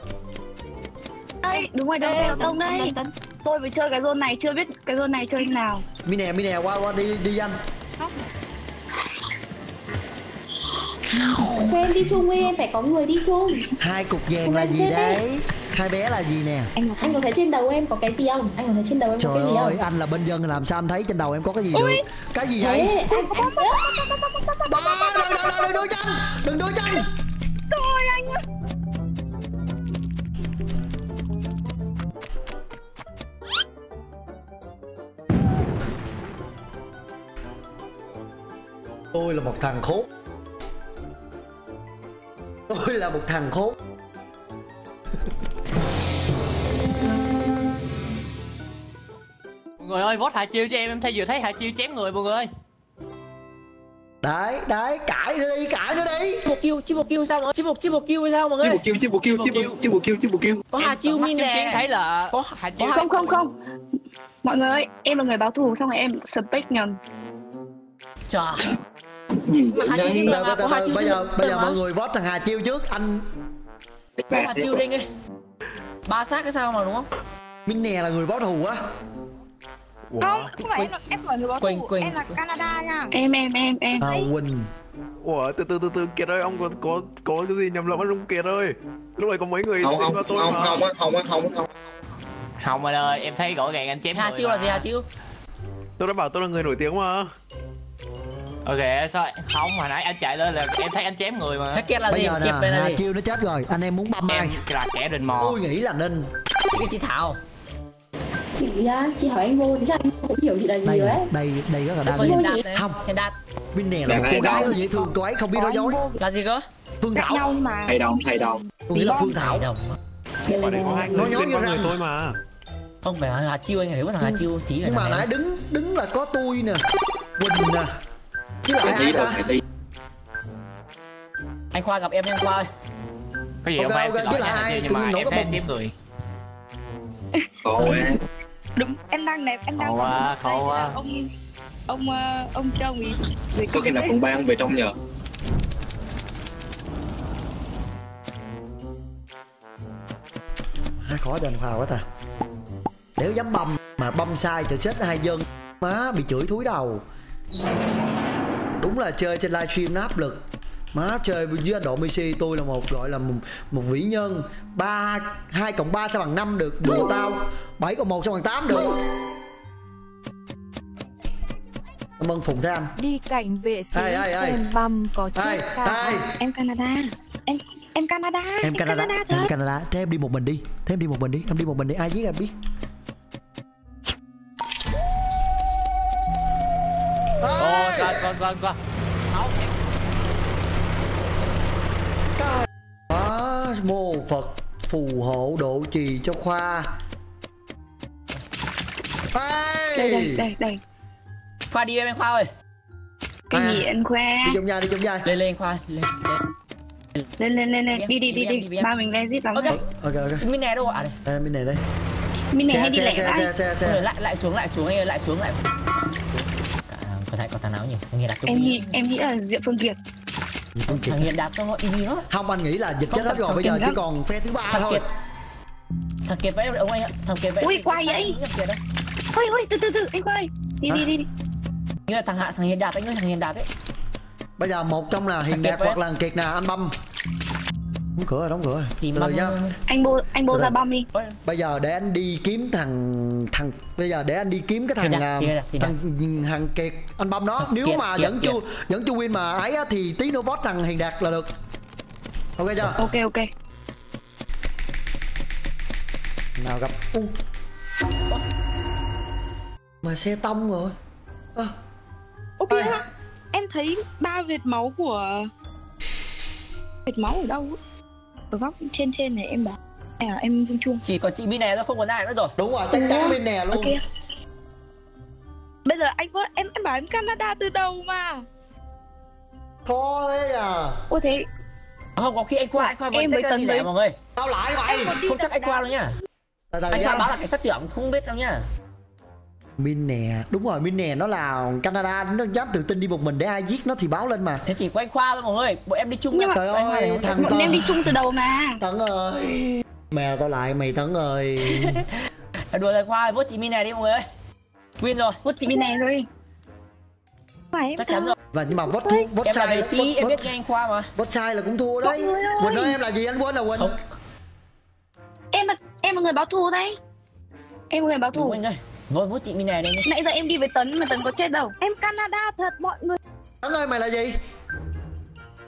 Đây, đúng rồi đây, ông đây. Tôi phải chơi cái zone này, chưa biết cái zone này chơi như nào. Minh Nè qua đi anh. Em đi chung với em phải có người đi chung. Hai cục vàng là gì đấy? Hai bé là gì nè? Anh có thấy trên đầu em có cái gì không? Trời ơi, anh là bên dân làm sao anh thấy trên đầu em có cái gì được? Cái gì vậy? Đừng đưa chân! Thôi anh ơi! Tôi là một thằng khốn. Mọi người ơi, vote Hà Chiêu cho em thấy vừa thấy Hà Chiêu chém người mọi người. Đấy, cãi nữa đi. Chiêu một kill sao nữa? Chiêu một kill sao mọi người? Chiêu một kill. Có Hà Chiêu Minh Nè. Thấy là có Hà Chiêu. Không. Mọi người ơi, em là người báo thù xong rồi em spec nhầm. Trời. Gì vậy? Bây giờ mọi người vote thằng Hà Chiêu trước, anh Hà Chiêu đi nghe. Ba xác cái sao mà đúng không? Minh Nè là người báo thù á. Không phải em là người báo thù, em là Canada nha. Em. Quỳnh. Ủa từ từ Kiệt ơi, ông có cái gì nhầm lẫn anh Kiệt ơi. Lúc này có mấy người xung qua tôi mà. Không. Không anh ơi, em thấy rõ ràng anh chém. Hà Chiêu là gì Hà Chiêu? Tôi đã bảo tôi là người nổi tiếng mà. Ok, sao không hồi nãy anh chạy lên là em thấy anh chém người mà. Thế kia là bây gì? Kịp đây là gì? Chiêu nó chết rồi, anh em muốn băm ai? Là kẻ rình mò. Tôi nghĩ là nên chị Thảo. Chị hỏi anh vô thì chắc anh cũng hiểu gì là gì rồi đấy. Đây rất là đa. Không, Hiền Đạt. Minh Nè là một cô gái thôi dễ thương, cô ấy không biết nói dối. Là gì cơ? Phương Thảo đồng mà. Thầy đồng Tôi nghĩ là Phương Thảo đồng. Nó nhói như ra tôi mà. Không phải Hà Chiêu, anh hiểu thằng Hà Chiêu chỉ là. Nhưng mà nãy đứng là có tôi nè, Quỳnh nè, chứ lại ai ta. Anh Khoa gặp em nha anh Khoa ơi. Có gì không em xin lỗi nha, nhưng mà em thấy em người. Khổ em. Đúng, em đang nẹp, em đang khổ á. Ông cho người. Có khi nào con ban về trong nhờ. Khó cho anh Khoa quá ta. Nếu dám băm mà băm sai trời chết hai dân má bị chửi thúi đầu. Đúng là chơi trên livestream nó áp lực. Má chơi với Ấn Độ Messi tôi là một gọi là một vĩ nhân. 2 + 3 sẽ bằng 5 được, đùa tao. 7 + 1 sẽ bằng 8 được. Cảm ơn Phùng Thế Anh. Đi cảnh vệ sĩ xem băm có chết cả. Em Canada. Em Canada. Thế em đi một mình đi. Ai giết em biết. Ôi con. Cái mô Phật phù hộ độ trì cho Khoa. Đây. Khoa đi em Khoa ơi. Cái gì anh Khoa? Đi trong nhà. Lên Khoa. Đi. Ba mình đang giết lắm. Ok. Minh Nè đâu ạ? Đây Minh Nè đây. Minh Nè hay đi lẻ lại. Lại xuống. Có thằng nào nhỉ? Thằng Hiền Đạt. Em nghĩ là Diệp Phương Kiệt. Thằng Hiền Đạt nó im nó. Không, anh nghĩ là Diệp chết hết rồi bây giờ chỉ còn phe thứ 3 thôi. Thằng Kiệt vậy ông anh ạ. Ui quay vậy. Ôi từ anh quay. Đi. Nghĩa là thằng Hiền Đạt anh ơi, thằng Hiền Đạt ấy. Bây giờ một trong là Hiền Đạt hoặc là Kiệt nè, anh băm. Đóng cửa rồi. Từ nha. Anh bô ra băm đi. Bây giờ để anh đi kiếm thằng bây giờ để anh đi kiếm cái thằng Kiệt, anh băm nó, nếu mà vẫn chưa win mà ấy thì tí nữa vote thằng Hiền Đạt là được. Ok chưa? Ok. Nào gặp mà xe tông rồi. Ok. Em thấy 3 vệt máu của ở đâu ở góc trên này em bảo em rung chuông chỉ có chị Minh Nè thôi, không có ai nữa rồi. Đúng rồi, tất cả Minh Nè luôn. Okay. Bây giờ anh vớt em bảo em Canada từ đầu mà khó thế à. Ôi thế không có khi anh Khoa em với Tấn đấy mọi người. Tao lại mày không chắc anh Khoa đâu nhá. Anh Khoa báo là cảnh sát trưởng không biết đâu nhá. Minh Nè, đúng rồi, Minh Nè nó là Canada, nó dám tự tin đi một mình để ai giết nó thì báo lên mà. Thế chỉ có anh Khoa thôi mọi người, bọn em đi chung. Nhưng mà trời ơi, bọn em đi chung từ đầu mà. Tấn ơi, mẹ tao lại mày Tấn ơi. Đùa rồi Khoa, vote chị Minh Nè đi mọi người ơi. Win rồi. Vote chị Minh Nè rồi. Chắc chắn rồi. Và nhưng mà vote sai là sĩ, em biết nghe anh Khoa mà. Vote sai là cũng thua đấy. Quỳnh ơi em là gì anh quên là Quỳnh. Em là người báo thù đấy. Em là người báo thù. Vô chị Minh Nè đây. Nãy giờ em đi với Tấn mà Tấn có chết đâu. Em Canada thật mọi người. Tấn ơi mày là gì?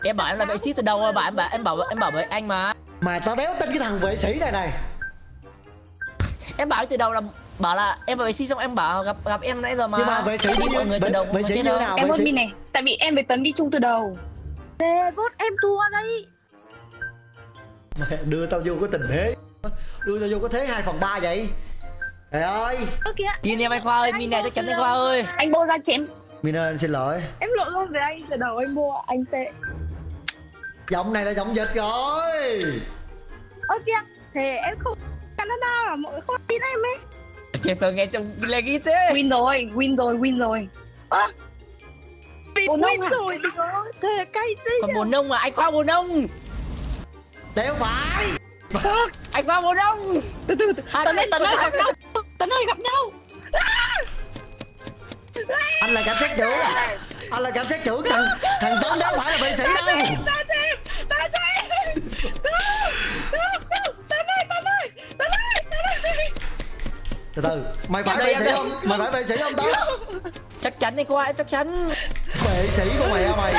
Em bảo em là vệ sĩ từ đầu rồi, em bảo với anh mà. Mà tao đéo tin cái thằng vệ sĩ này. Em bảo từ đầu là em là vệ sĩ xong em bảo gặp em nãy giờ mà. Nhưng mà vệ sĩ đi mọi người từ đầu mà chết đâu. Em vote Minh Nè, tại vì em với Tấn đi chung từ đầu. Để vote em thua đấy. Mẹ đưa tao vô cái tình thế. Đưa tao vô cái thế 2/3 vậy. Trời ơi. Tin em anh Khoa ơi, Minh Nè chắc chắn anh Khoa ơi. Anh bô ra chém. Minh ơi em xin lỗi. Em lộn luôn với anh, từ đầu anh bô anh tệ. Giọng này là giọng dịch rồi. Ơ kìa, thế em không Canada mà mọi người không tin em ấy. Trời tôi nghe trong legit thế. Win rồi. Ơ win rồi, đừng có thề cay thế. Còn bồn nông à, anh Khoa bồn nông. Đấy không phải. Anh Khoa bồn nông. Từ Tấn ơi gặp nhau. Anh là cảnh sát trưởng à? Anh là cảnh sát trưởng, thằng Tấn đâu phải là vệ sĩ đâu. Tấn ơi. Từ mày phải vệ sĩ không Tấn? Chắc chắn đi Khoa, em chắc chắn. Vệ sĩ của mày hả mày?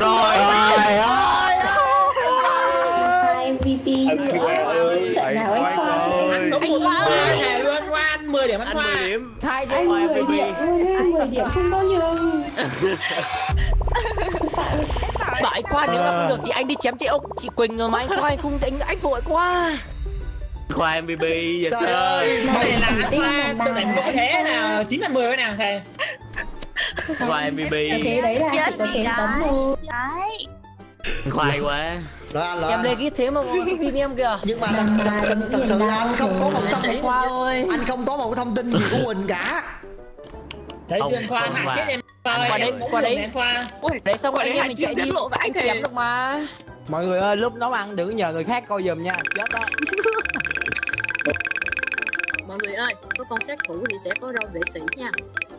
Rồi ơi. MVP trận nào anh Khoa ăn số 1 luôn. Khoa ăn 10 điểm, ăn 10 điểm. Thay cho Khoa MVP. 10 điểm không bao nhiêu. Bảo anh Khoa nếu mà không được thì anh đi chém chị ông chị Quỳnh rồi, mà anh Khoa anh không thấy, anh vội quá. Khoa em bị vậy ơi. Mày làm Khoa tự đánh có thế nào 9/10 với nàng thề. Khoa em bị. Thế đấy là chỉ có trên tấm thôi. Đấy. Khoai quá. Em lên cái thế mà tin em kìa. Nhưng mà thật sự là anh không có một thông tin. Khoa ơi, anh không có một thông tin gì của Quỳnh cả. Thấy chưa Khoa, hại chết em. Qua đấy xong rồi anh em mình chạy đi và anh chém được mà. Mọi người ơi, lúc nấu ăn đừng nhờ người khác coi giùm nha, chết đó. Mọi người ơi, có con sát thủ thì sẽ có râu vệ sĩ nha.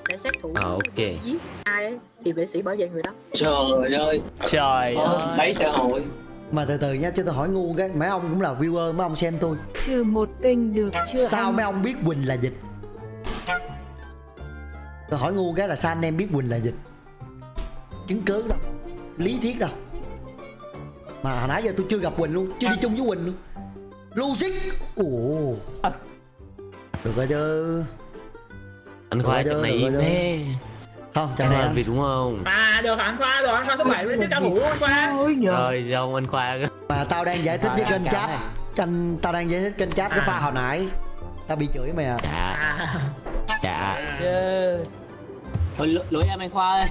Để sát thủ ok giết ai thì vệ sĩ bảo vệ người đó. Trời ơi, trời ơi, mấy xã hội. Mà từ từ nha, cho tôi hỏi ngu cái, mấy ông cũng là viewer, mấy ông xem tôi. Trừ một kênh được chưa? Sao anh? Mấy ông biết Quỳnh là dịch? Tôi hỏi ngu cái là sao anh em biết Quỳnh là dịch? Chứng cứ đâu, lý thuyết đâu. Mà hồi nãy giờ tôi chưa gặp Quỳnh luôn, chưa đi chung với Quỳnh luôn. Logic. Ồ. Được rồi chứ. Anh Khoa trận này im thế. Không, trận này anh Việt đúng không? À, được anh Khoa rồi, anh Khoa số 7 với chứ cao thủ anh Khoa. Rồi, dòng anh Khoa. Mà tao đang giải thích với kênh chat. Tao đang giải thích kênh chat cái pha hồi nãy. Tao bị chửi mày à. Dạ. Thôi lỗi em anh Khoa ơi.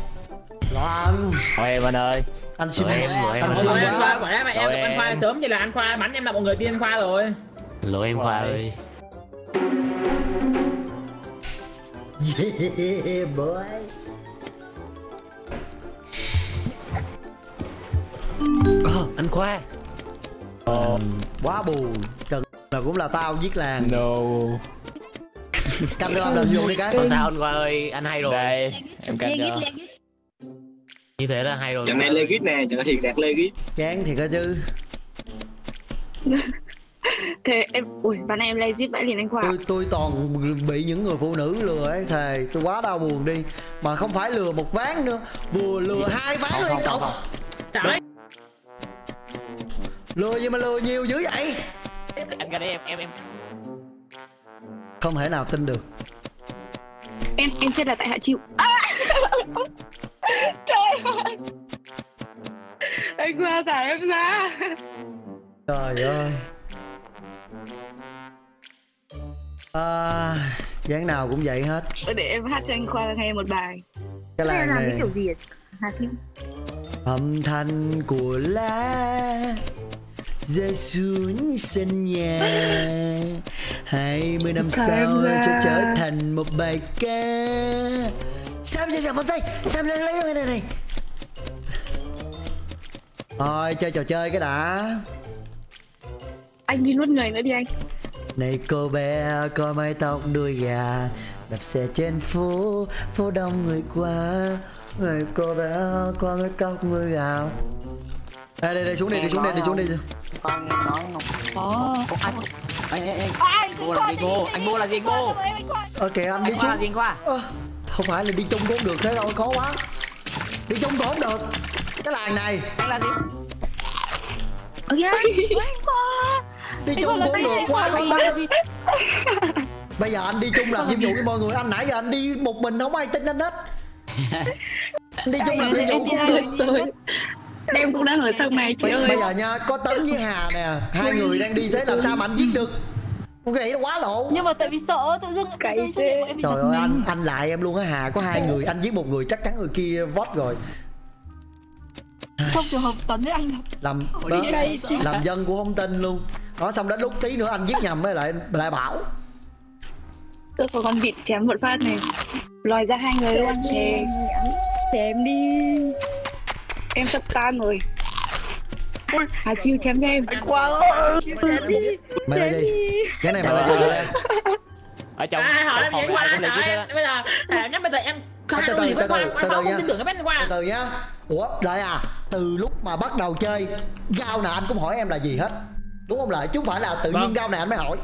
Lỗi anh. Thôi em anh ơi. Anh xin em, anh xin em. Anh Khoa sớm vậy là anh Khoa bắn em là mọi người tin anh Khoa rồi. Lỗi em Khoa ơi. Yeah, boy. Anh Khoa. Quá buồn. Cần là cũng là tao giết làng. No. Canh cho anh làm vụ đi cái. Còn sao anh Khoa ơi, anh hay rồi. Đây, em canh cho. Như thế là hay rồi. Trận này legit nè, trận Hiền Đạt legit. Chán thiệt đó chứ. Thế em, ui, bạn em legit bãi liền anh Khoa. Tôi toàn bị những người phụ nữ lừa ấy, thề, tôi quá đau buồn đi. Mà không phải lừa một ván nữa, vừa lừa hai ván liên tục. Trời. Lừa gì mà lừa nhiều dữ vậy? Anh ra đây em. Không thể nào tin được. Em sẽ là tại Hà Chiêu. Trời ơi. Anh Khoa thả em ra. Trời ơi. À, dáng nào cũng vậy hết. Để em hát cho anh Khoa nghe một bài. Cái làng này làm cái kiểu gì vậy? Hát đi. Âm thanh của lá rơi xuống sân nhà 20 năm sau sẽ trở thành một bài ca. Sao vòng tay? Sao lấy cái này này? Thôi chơi trò chơi cái đã. Anh đi nuốt người nữa đi anh. Này cô bé coi mái tóc đuôi gà, đạp xe trên phố, phố đông người quá. Này cô bé coi mái tóc đuôi gà. Đây đây xuống đây. Con nói không. Anh cô là gì cô? Anh cô là gì cô? Kìa anh đi xuống. Là gì Khoa? Không phải là đi chung cũng được thế đâu, khó quá. Đi chung cũng được. Cái làng này. Anh là gì? Đi chung cũng được quá không ba. Bây giờ anh đi chung làm nhiệm vụ với mọi người. Anh nãy giờ anh đi một mình không ai tin anh hết. Anh đi chung làm nhiệm vụ cũng được. Em cũng đang ở sân này chị ơi. Bây giờ nha, có Tấn với Hà nè, hai người đang đi thế làm sao mà anh giết được. Cái này nó quá lộ. Nhưng mà tại vì sợ tự dưng cái trời ơi anh lại em luôn á Hà. Có hai người anh giết một người chắc chắn người kia vote rồi. Trong trường hợp Tấn với anh làm dân của không tin luôn. Đó xong đến lúc tí nữa anh giết nhầm mới lại bảo. Tôi có con vịt chém một phát này, lòi ra hai người luôn. Chém đi. Em sắp tan rồi. Hà Chiêu chém cho em. Anh Khoa ơi. Mày là gì? Cái này mày là gì lên? Ở trong phòng của anh cũng vậy. Bây giờ em từ từ không tin tưởng cái bên Khoa. Từ nhá. Ủa Lợi à, từ lúc mà bắt đầu chơi gao nào anh cũng hỏi em là gì hết đúng không Lợi, chứ không phải là tự nhiên gao này anh mới hỏi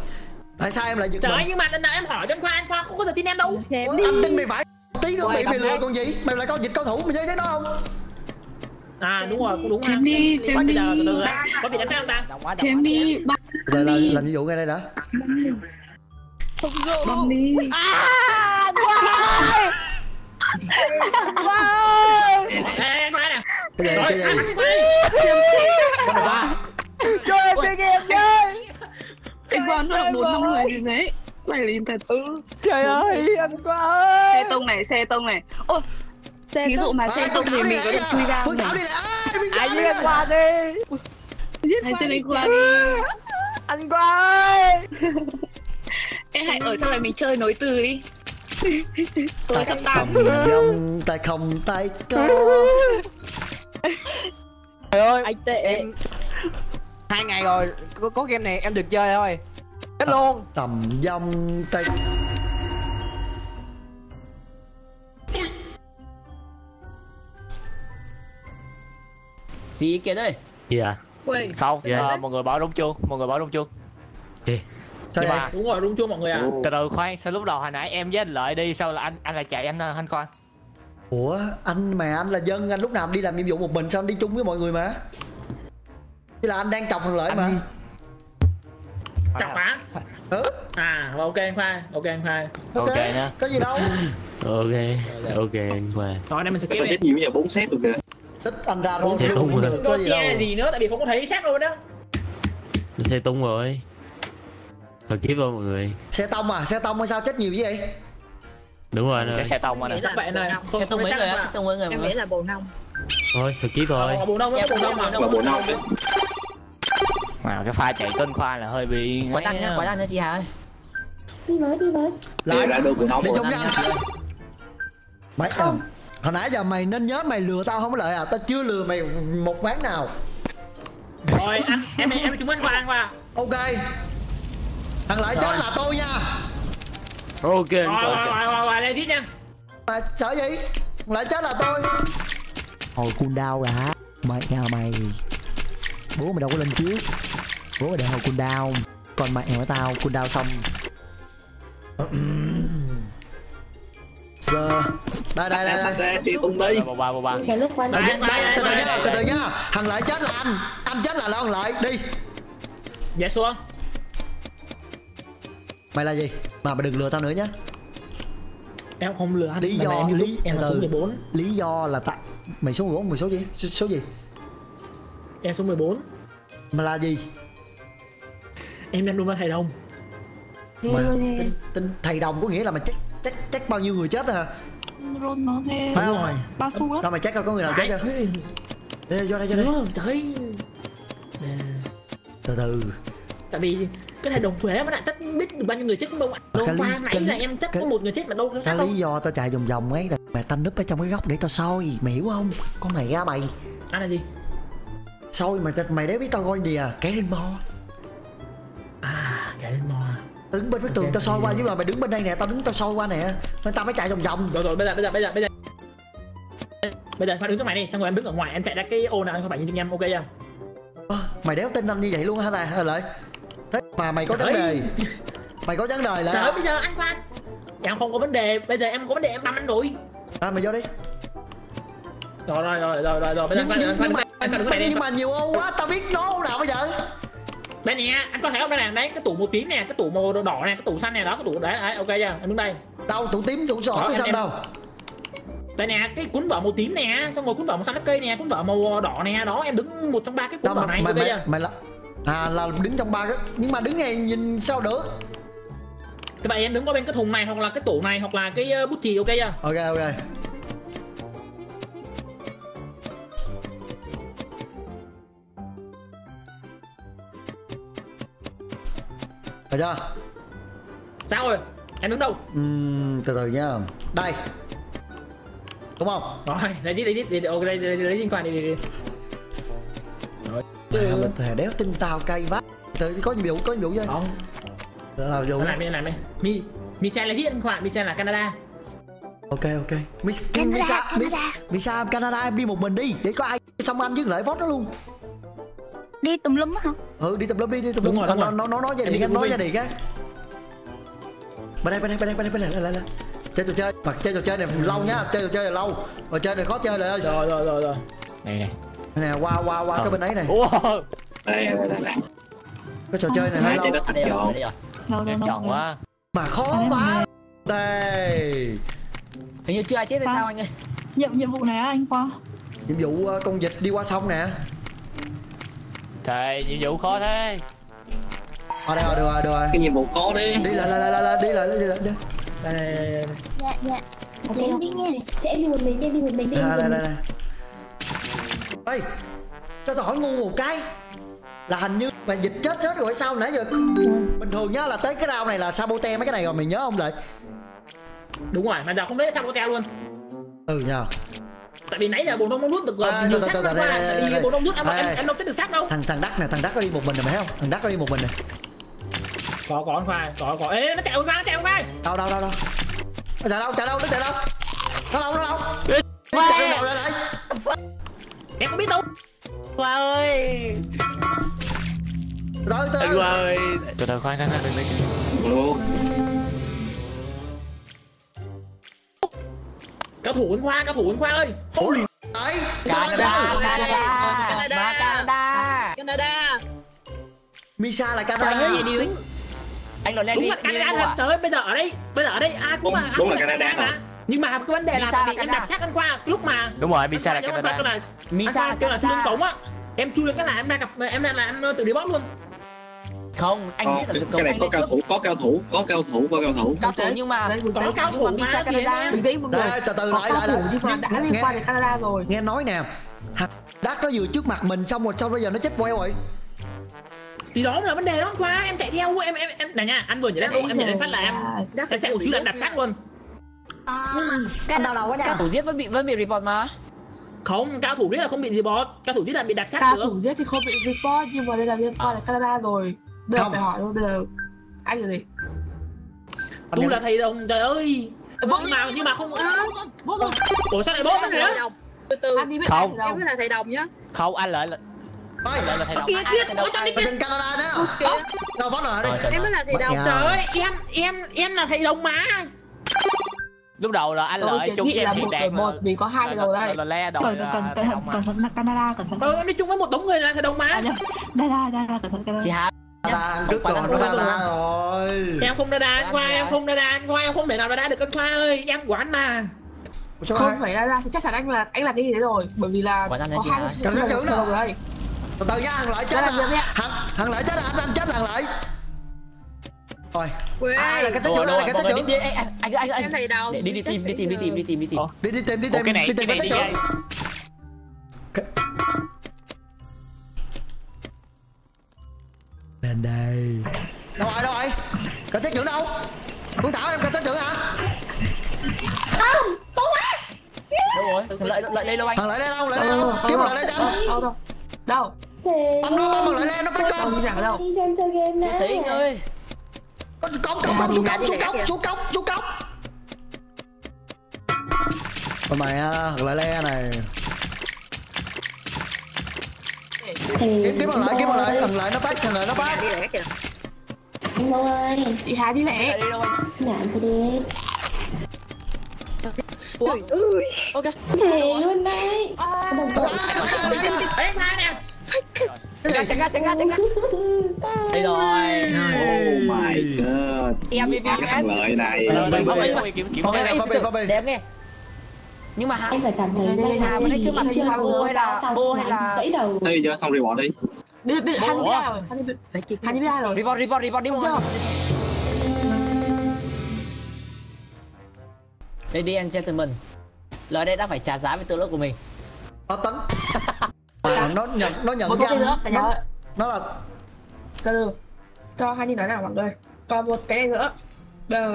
tại sao em lại giật. Trời ơi, nhưng mà lần nào em hỏi cho anh Khoa không có thể tin em đâu. Anh tin mày phải tí nữa mày lừa còn gì, mày lại con vịt cao thủ mày thấy thế đó không. À đúng rồi, cũng đúng. Chém đi, chém đi. Có vịt đánh sao không ta? Chém đi. Rồi làm nhiệm vụ ngay đây đã. Bấm đi. À Khoa ơi. Khoa ơi. Khoa nè. Cái gì? Cho em chơi game chơi. Anh Quang nó được 4-5 người gì đấy. Mày lìn thật. Trời ơi, anh Quang ơi. Xe tông này, xe tông này. Ôi, ví dụ mà xe tông thì mình có được chui ra không? Anh giết anh Quang đi. Anh giết anh Quang đi. Anh Quang ơi. Em hãy ở trong này mình chơi nối từ đi. Tôi sắp tạm. Tay không tay cơ. Trời ơi, anh tệ. Em 2 ngày rồi có game này em được chơi thôi. Chết luôn. Tầm dông tay. Gì kìa đây? Gì à? Không, mọi người bảo đúng chuông, mọi người bảo đúng chuông. Gì? Sao vậy? Đúng rồi, đúng chuông mọi người ạ. Từ từ khoan, sao lúc đầu hồi nãy em với anh Lợi đi sao là anh lại chạy anh coi. Ủa, anh mà anh là dân, anh lúc nào đi làm nhiệm vụ một mình sao anh đi chung với mọi người mà? Chứ là anh đang chọc thằng Lợi mà. Chọc hả? À, ok anh Khoa, ok anh Khoa. Ok nha. Có gì đâu. Ok anh Khoa. Thôi anh em mình sẽ kiếm. Sao chết nhiều nhờ 4 xét được kìa. Tích anh ra thôi. Xe tung rồi. Có gì nữa tại vì không có thấy xác luôn đó. Xe tung rồi. Rồi kiếp vô mọi người. Xe tông à, xe tông sao chết nhiều dữ vậy? Đúng rồi anh ơi. Xe tông anh ơi. Xe tông mấy người á, xe tông mấy người. Em nghĩ là bồ nông. Thôi, sờ ký thôi. Bồ nông á, bồ nông đấy. Mà cái pha chạy kênh Khoa là hơi bị quá nhanh nha chị Hà ơi. Đi với lại ra được bồ nông rồi. Mày không. Hồi nãy giờ mày nên nhớ mày lừa tao không có Lợi à, tao chưa lừa mày một ván nào. Rồi anh em chúng anh Khoa ăn qua. Ok. Thằng Lợi chết là tôi nha. Ok. Rồi lên giết nha. Mà sợ gì? Thằng Lợi chết là tôi. Hồi cooldown đã. Mày nghe mày. Bố mày đâu có lên trước. Bố mày để hồi cooldown. Còn mày hỏi tao cooldown xong. Giờ đây. Xe tung đi. Bộ ba. Từ từ nha. Thằng Lợi chết là anh. Anh chết là thằng Lợi đi. Dạ xuống. Mày là gì? Mà đừng lừa tao nữa nhé. Em không lừa anh. Em là số 14. Lý do là tại mày số 14, mày số gì? Số gì? Em số 14. Mà là gì? Em đang đùa với thầy đồng. Mà tính thầy đồng có nghĩa là mày chắc bao nhiêu người chết hả? Phải không? Ba xu á. Đâu mày chắc coi có người nào chết chưa? Đây vô đây cho đây. Trời. Từ từ. Tại vì cái thầy đồng phế mà lại chắc biết bao nhiêu người chết không ạ? Qua nãy là em chắc có 1 người chết mà đâu có xác đâu. Lý do tao chạy vòng ấy là mày tao núp ở trong cái góc để tao soi, mày hiểu không? Con mày ra mày. Anh là gì? Soi mày đấy biết tao coi gì à? Kẻ lên mò. À, kẻ lên mò. Tao đứng bên bức tường tao soi qua nhưng mà mày đứng bên đây nè, tao đứng tao soi qua nè. Nên tao mới chạy vòng. Rồi bây giờ tao đứng trước mày đi, xong rồi em đứng ở ngoài em chạy ra cái ô nào anh không phải nhìn em ok không? Mày đéo tin anh như vậy luôn hả này? Lợi. Thế mà mày có vấn đề. Mày có vấn đề là. Trời bây giờ anh Khoan. Em không có vấn đề, bây giờ em có vấn đề em băm anh rồi. À mày vô đi. Rồi bây giờ nhưng mà nhiều ô quá, tao biết nó ô nào bây giờ. Đây nè, anh có thấy không đây nè, đấy cái tủ màu tím nè, cái tủ màu đỏ nè, cái tủ xanh nè, đó cái tủ đấy, ok chưa? Em đứng đây. Đâu tủ tím, tủ đỏ, tủ xanh đâu? Đây nè, cái cuốn vở màu tím nè, xong rồi cuốn vở màu xanh lá cây nè, cuốn vở màu đỏ nè, đó em đứng một trong ba cái cuốn vở này ok chưa? Là đứng trong ba cái, nhưng mà đứng này nhìn sao được? Các bạn em đứng qua bên cái thùng này hoặc là cái tủ này hoặc là cái bút chì ok chưa? Ok. Được chưa? Sao rồi? Em đứng đâu? Từ từ nha. Đây. Đúng không? Rồi, lấy đi. Ok, lấy liên quan đi. Rồi. Mình thề đéo tin tao cay vắt. Trời có nhiệm vụ chứ. Không. Làm đi. Misa là giết anh Khoa, Misa là Canada. Ok. Misa Canada em đi một mình đi, để có ai xong anh với Lợi vote nó luôn. Đi tùm lum á hả? Ừ, đi tùm lum. Đúng rồi. Nó nói gia đình á. Bên đây. Chơi trò chơi này lâu nhá, chơi trò chơi này lâu. Rồi chơi này khó chơi Lợi ơi. Rồi. Này. Nè, qua cái bên ấy này. Đây. Cái trò chơi này hay lâu. Chọn quá. Mà khó quá. Đây. Hình như chưa ai chết hay sao anh ơi? Nhiệm vụ này á anh Khoa. Nhiệm vụ con vịt đi qua sông nè. Trời, nhiệm vụ khó thế. Ở đây rồi, được rồi, được rồi. Cái nhiệm vụ khó đi. Đi lại, đi lại. Đây. Dạ. Để em đi nha. Để em đi một mình, đi. Đây. Ê, cho tao hỏi ngu một cái. Là hình như mà dịch chết hết rồi sao nãy giờ. Bình thường nhớ là tới cái round này là sabote mấy cái này rồi, mày nhớ không Lợi? Đúng rồi, mà giờ không biết sabote luôn. Ừ nhờ. Tại vì nãy giờ bộ đông nó nuốt được rồi, nhiều xác lắm mà. Tại vì bộ đông nuốt em đâu chết được xác đâu. Thằng Đắc nè, thằng Đắc có đi một mình nè mày thấy không? Thằng Đắc có đi một mình nè. Có Khoa, có. Ê, nó chạy qua, Đâu. Nó chạy đâu. Nó đâu. Chạy đâu lại. Em không biết đâu. Khoa ơi. Rồi. Khoa ơi. Từ khoan đừng. Cao thủ Khoa ơi. Ô liền. Canada. Misa là Canada. Anh nói đúng là Canada. Trời ơi, bây giờ ở đây ai cũng là Canada. Nhưng mà cái vấn đề là tại vì em đặt xác anh Khoa lúc mà. Đúng rồi, Misa là Canada. Misa kêu là chui lên cổng á. Em chui lên cái là em tự đi bóp luôn. Không, anh biết là cái này có cao thủ nhưng mà Misa Canada. Đây, từ lại đã liên quan đến Canada rồi. Nghe nói nè, Đắc nó vừa trước mặt mình xong bây giờ nó chết queo rồi. Thì đó là vấn đề đó Khoa, em chạy theo em này nha, anh vừa nhảy lên phát là em Đắc chạy một xíu là đạp xác luôn. Nhưng mà cái đầu quá nè. Cao thủ giết vẫn bị report mà. Không, cao thủ giết là không bị report, cao thủ giết là bị đạp xác nữa. Cao thủ giết thì không bị report nhưng mà đây là liên quan đến Canada rồi. Bây giờ phải hỏi thôi, bây giờ anh là gì? Tôi là thầy đồng, trời ơi. Nhưng mà không. Ủa sao lại bốt anh nữa? Từ không, em mới là thầy đồng nhá. Không, anh lại là. Lại là thầy đồng. Kia, ở trong Canada đó. Đâu bốt rồi đây. Em mới là thầy đồng. Trời ơi, em là thầy đồng mà. Lúc đầu là anh Lợi chung với Hiền Đạt vì có hai đầu đây. Cần Canada, cần thằng. Em đi chung với một đống người là thầy đồng mà. Đây cần Canada. Chị Hà. Trước rồi. Em không đa anh Khoa, em không thể nào đa được anh Khoa ơi, em của anh mà. Không phải đa thì chắc chắn anh là cái gì đấy rồi, bởi vì là có hai cái chữ rồi. Từ nha, thằng Lợi chết rồi. Thằng Lợi chết rồi, anh chết thằng Lợi. Rồi. Ai là cái chết chữ, cái chết chữ. Anh thầy đâu? Đi tìm. Đi tìm. Cái này cái chết chữ. Lên đây. Đâu rồi? Có chết trưởng đâu? Phương Thảo em có chết trưởng hả? Không, không á. Đâu rồi? Lại Lê đâu anh? Lại Lê đâu? Kiếm Lại Lê chăm. Đâu? Bấm Lại Lê nó phát con. Đi xem chơi game nè. Thủy ơi. Con chú cốc. Con mày Lại Lê này. Kiếm lại, thằng Lợi nó phát. Anh đâu ơi, chị Hà đi lẹ. Làm cho đi. Ok. Thiệt luôn đấy. Ê, Tha nè. Tránh ra. Đây rồi. Oh my god. MVP thằng Lợi này. Để em nghe. Nhưng mà em phải cảm thấy đây là mình trước mặt là bô hay là đây giờ xong report đi. Biết hai người nào rồi. Hai người rồi. Report đi mọi người. Ladies and gentlemen, Lợi đây đã phải trả giá về tội lỗi của mình. Nó Tấn. Nó nhận ra. Nó là. Cho hai đi nói nào mọi người. Còn một cái này nữa. Đúng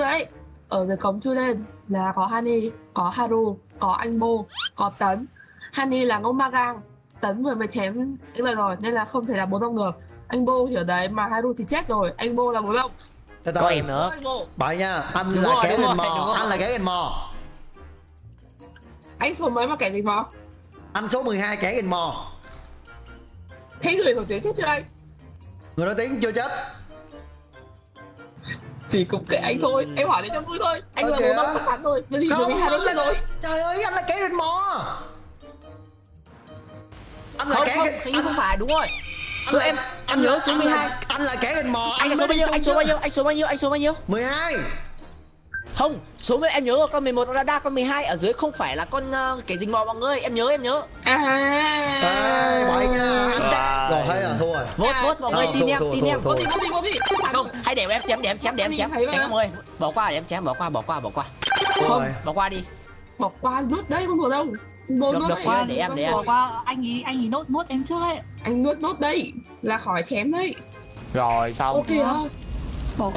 đấy. Ở dưới cống chui lên là có Honey, có Haru, có anh Bô, có Tấn. Honey là ngông ba gang, Tấn vừa mới chém cái lời rồi nên là không thể là bốn ông được. Anh Bô thì ở đấy mà Haru thì chết rồi, anh Bô là bốn ông. Có em nữa. Bởi nha, anh là kẻ rình mò, Anh số mấy mà kẻ rình mò? Anh số 12 kẻ rình mò. Thế người nổi tiếng chết chưa anh? Người nổi tiếng chưa chết. Thì cũng kệ anh thôi, em hỏi để cho vui thôi. Anh là bố tao chắc chắn rồi, bởi vì mình hai đứa rồi. Trời ơi, anh là kẻ rình mò. Anh là kẻ rình. Hình như không phải, đúng rồi. Số em nhớ số 12. Anh là kẻ rình mò. Anh số bao nhiêu? 12. Không, số mấy em nhớ con 11 radar, con 12 ở dưới không phải là con cái rình mò mọi người, em nhớ. À, bỏ anh à. Rồi hay là thua rồi. Vốt vốt mọi người, tin em. Không, hay để em chém, để em chém mọi người. Bỏ qua. Không, bỏ qua đi. Bỏ qua nốt đấy không được đâu. Được qua để em Bỏ qua anh ấy nốt em trước ấy. Anh nốt đây là khỏi chém đấy. Rồi xong. Ok.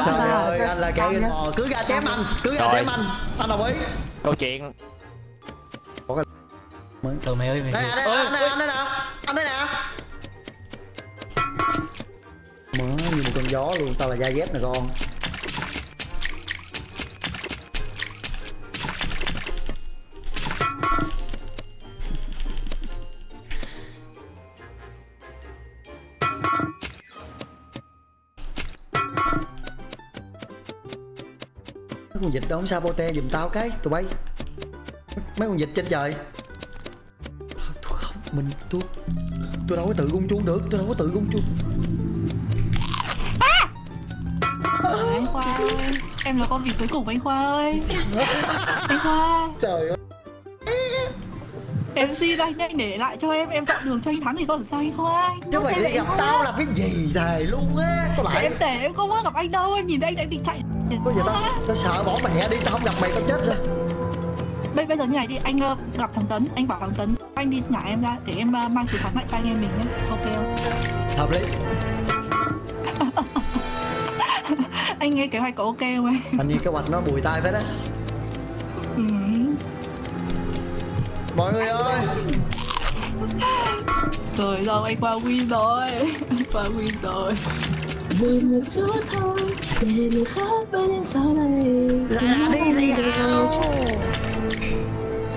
Trời ơi, anh là kẻ mò, cứ ra chém anh, anh đồng ý. Câu chuyện. Có cái từ mày ơi mày. Anh đây nè. Má như một cơn gió luôn, tao là da dép nè con. Mấy con vịt đó không sabote giùm tao cái tụi bay. Mấy con vịt trên trời. Tôi không, tôi đâu có tự gung chuông được, Anh Khoa ơi, em là con vịt cuối cùng anh Khoa ơi. Anh Khoa. Trời ơi. Em xin anh để lại cho em chọn đường cho anh thắng thì tôi làm sao anh Khoa. Chứ mày đi gặp tao là cái gì thề luôn á. Em tệ, em không có gặp anh đâu, em nhìn thấy anh đang bị chạy. Bây giờ tao sợ bỏ mẹ đi, tao không gặp mày tao chết rồi. Bây giờ như này đi, anh gặp thằng Tấn, anh bảo thằng Tấn anh đi nhả em ra để em mang sự thắng lại cho anh em mình nhé, ok không? Hợp lý. Anh nghe kế hoạch có ok không anh? Anh nghe kế hoạch nó bùi tai phết á. Mọi người ơi. Rồi đâu anh qua win rồi. Vì một chút thôi để người khác bên em sau này là đi gì nào.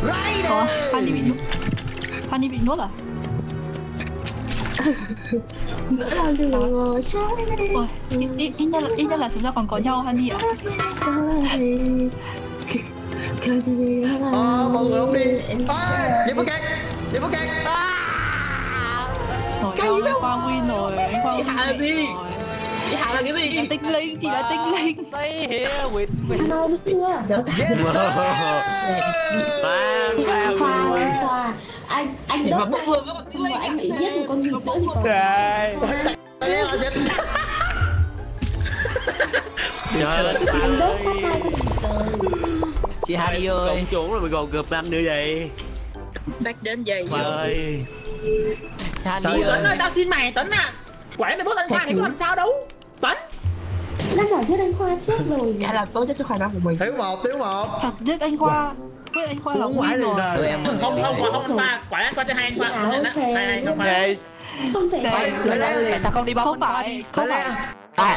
Rider. Honey bị nuốt à? Nữa là điều trái đi. Ôi, ít nhất là chúng ta còn có nhau Honey ạ. Mọi người không đi. Diệp có kẹt. Rồi đâu anh Khoa win rồi. Anh Khoa win rồi. Chị Hà là cái gì? Là tinh linh, chị là tinh linh. Stay here with me. Hello, biết chưa? Yes sir. Khoa. Anh đốt bốc vườn các bạn. Anh bị giết một con vịt nữa thì còn. Trời. Anh đốt phát tay con vịt rồi. Chị Hà đi ơi. Công chủ rồi mà còn gợp anh nữa vậy. Bác đến vậy rồi. Trời ơi, tao xin mày Tấn à. Quả mày bố anh Khoa thì có làm sao đâu Tấn. Nó bảo giết anh Khoa trước rồi. Dạ là tôi chết cho khả năng của mình. Thiếu một. Thật giết anh Khoa. Giết anh Khoa là win rồi. Không ta. Quả anh Khoa cho hai anh Khoa. Không thể. Tại sao không đi bóp anh Khoa đi? Cái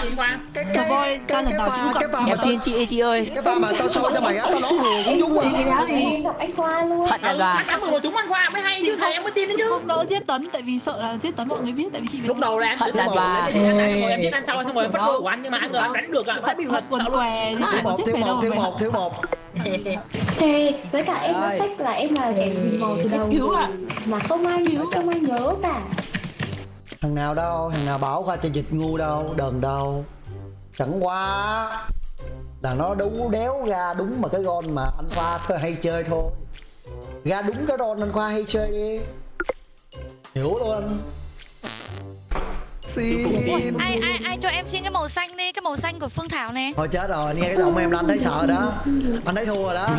bà em xin chị ơi. Cái bà mà tao soi cho mày á, tao lót người cũng trúng rồi. Em gặp anh Khoa luôn. Thật là gà. Anh vừa trúng anh Khoa mới hay chứ, thầy em mới tin đấy chứ. Không đỡ giết Tấn, tại vì sợ là giết Tấn mọi người biết, tại vì chị biết. Lúc đầu là em giết em giết anh sau xong rồi em phát đồ của anh nhưng mà anh người em đánh được ạ. Phải bị hụt quần què. Thiếu một. Thế với cả em mất tích là em là kẻ mò từ đầu. Cứu ạ. Mà không ai nhớ cả. Thằng nào bảo Khoa cho dịch ngu đâu, đần đâu. Chẳng qua là nó đú đéo ra đúng mà cái ron mà anh Khoa hay chơi thôi. Ra đúng cái ron anh Khoa hay chơi đi. Hiểu luôn. Ai cho em xin cái màu xanh đi, cái màu xanh của Phương Thảo nè. Thôi chết rồi, anh nghe cái giọng em là anh thấy sợ đó. Anh thấy thua rồi đó.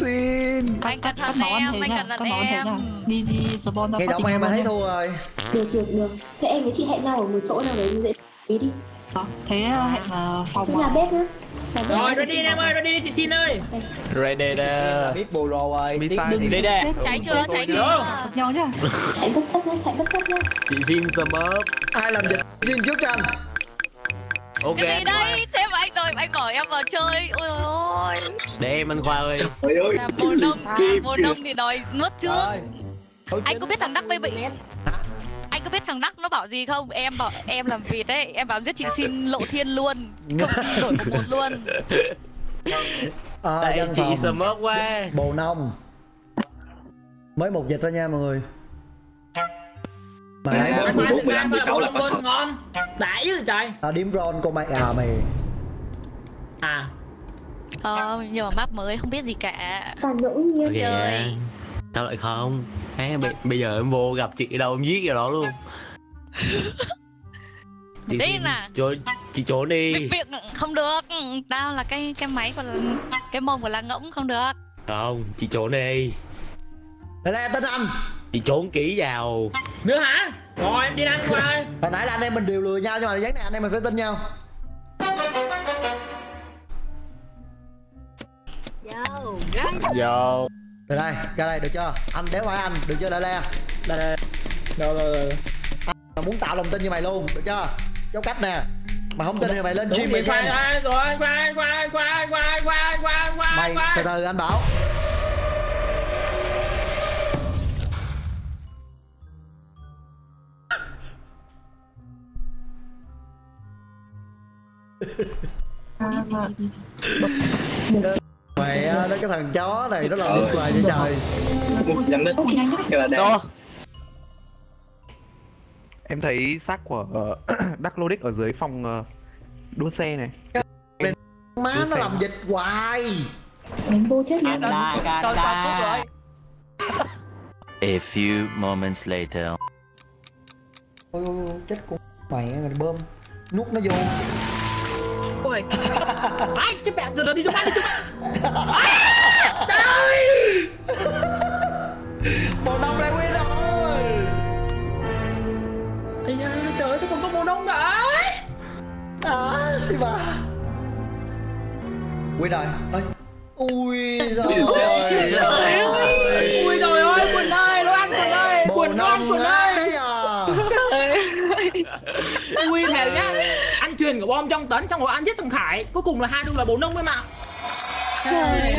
Xin. Anh cẩn thận em, anh cẩn thận em. Đi spawn. Cái giọng em mà thấy thua rồi. Được. Thế em với chị hẹn nhau ở một chỗ nào đấy dễ tí đi. Thế hẹn là phòng. Thế nhà bếp nhá. Rồi đi em ơi, đi chị xin ơi. Rider biết bồ rồi. Đi đây. Cháy chưa? Nhau nhá. Chạy bất tốc nhá. Chị xin smurf. Ai làm dịch xin trước cho anh. Ok. Cái gì đây? Thế mà anh bỏ em vào chơi. Ôi ôi. Để em anh Khoa ơi. Trời ơi. Mùa đông thì đòi nuốt trước. Anh có biết thằng Đắc bị anh có biết thằng Đắc nó bảo gì không? Em bảo em làm vịt ấy, em bảo giết chị xin lộ thiên luôn. Không đổi một luôn. Đây chị smurf qua. Bồ nông. Mới một dịch thôi nha mọi người. Mà lấy 14, 15, 16 là phải ngon. Đãi chứ trời. Tao điểm ron con mày mày. À. Nhưng mà map mới không biết gì cả. Còn ngẫu nhiên chơi. Sao lại không? Bây giờ em vô gặp chị đâu em giết cái đó luôn. Chị là chị trốn đi. Việc không được. Tao là cái máy còn cái môn của là ngỗng không được. Không, chị trốn đi. Đây là em tên anh. Chị trốn kỹ vào. Nữa hả? Ngồi em đi ăn coi. Hồi nãy là anh em mình đều lừa nhau nhưng mà dáng này anh em mình phải tin nhau. Vô. Vô. Rồi đây, ra đây được chưa? Anh đéo hỏi anh, được chưa Lại Lê? Đây. Rồi. Anh muốn tạo lòng tin như mày luôn, được chưa? Dấu cách nè. Mà không tin thì mày lên stream mày xem. Mày từ từ anh bảo. Mày nó cái thằng chó này nó làm điên hoài vậy trời. Đó. Em thấy xác của Đắc Lodic ở dưới phòng đua xe này. Má nó làm dịch hoài. Mình vô chết luôn. A few moments later. Ôi chết con mày rồi bơm. Nút nó vô. Ôi. Ai chết mẹ rồi, nó đi xuống ăn đi chúng mày. Trời. Màu đông lại win rồi. Ây da, trời ơi, sao còn có màu đông đã. Đó, xì bà. Win rồi. Ôi. Ui giời ơi. Ui giời ơi, Quỳnh ơi, nó ăn Quỳnh ơi. Quỳnh nó ăn Quỳnh ơi. Trời ơi. Ui thèo nhá. Truyền của bom trong Tấn, trong rồi ăn giết thằng Khải, cuối cùng là Haru là 4 ông thôi mà. Trời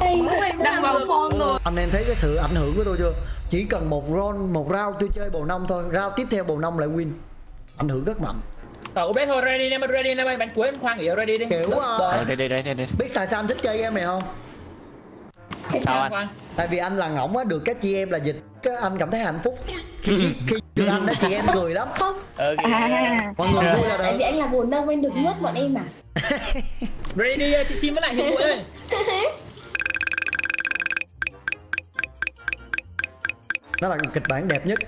ơi, đang vào con rồi. Anh em thấy cái sự ảnh hưởng của tôi chưa? Chỉ cần một round tôi chơi bầu nông thôi, round tiếp theo bầu nông lại win, ảnh hưởng rất mạnh. Ở OBS thôi, ready em, ready em, bạn cuối em khoan nghỉ ready đi. Kiểu đây. Biết tại sao anh thích chơi game này không? Sao anh? Tại vì anh là ngỗng á, được các chị em là dịch, anh cảm thấy hạnh phúc. Khi được ăn đó chị em cười lắm. Mọi người vui là được. Tại vì anh là buồn nông anh được nuốt bọn em à. Ready chị Sim với lại Hiệp Bụi ơi. Đó là kịch bản đẹp nhất.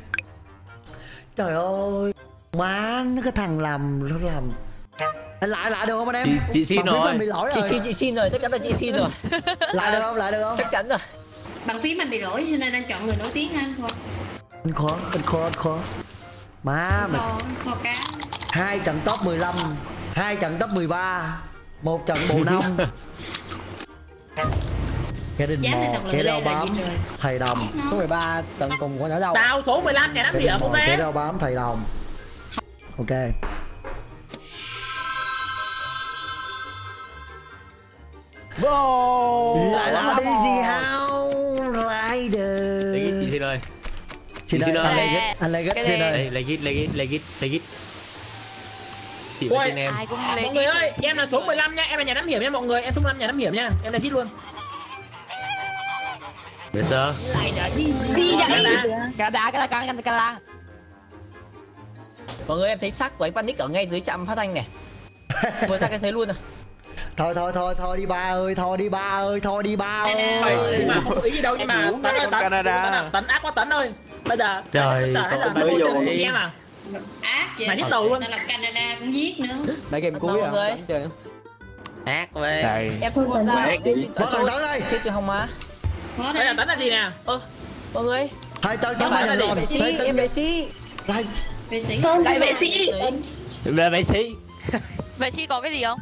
Trời ơi. Má nó cái thằng làm lại được không anh em? Chị Sim rồi. Chị Sim rồi, chắc chắn là chị Sim rồi. Lại được không? Chắc chắn rồi. Bằng phím mình bị lỗi cho nên anh chọn người nổi tiếng hơn thôi. Anh khó. Má mày. Khó cá. 2 trận top 15, 2 trận top 13, 1 trận bầu nông. Cái đình mò, cái rau bám, thầy đồng. Số 13 tận cùng của nhỏ đâu. Tao số 15 kẻ đắp địa không thế. Cái rau bám thầy đồng. Ok. Wow. Lại là Daisy House Rider. Chị xin ơi. Anh lấy gít. Ôi, em. Mọi người ơi, em là số 15 nha, em là nhà đám hiểm nha mọi người, em số 15 nhà đám hiểm nha, em là gít luôn. Biết sao? Cả đá. Mọi người em thấy xác của anh Panic ở ngay dưới trạm phát thanh này. Vừa ra cái thấy luôn rồi. Thôi đi ba ơi. Mà không có ý gì đâu nhưng mà Tấn ác quá Tấn ơi. Bây giờ trời bây giờ em à. Ác vậy. Mà nhíp đầu luôn. Là Canada cũng giết nữa. Đấy game cuối rồi. Ác vậy. Em xuống ra. Có thằng Tấn đây. Chết chưa không má. Bây giờ Tấn là gì nè? Ơ. Mọi người. Hai Tấn Tấn là đòn. Em vệ sĩ. Lại. Vệ sĩ. Lại vệ sĩ. Về vệ sĩ. Vệ sĩ có cái gì không?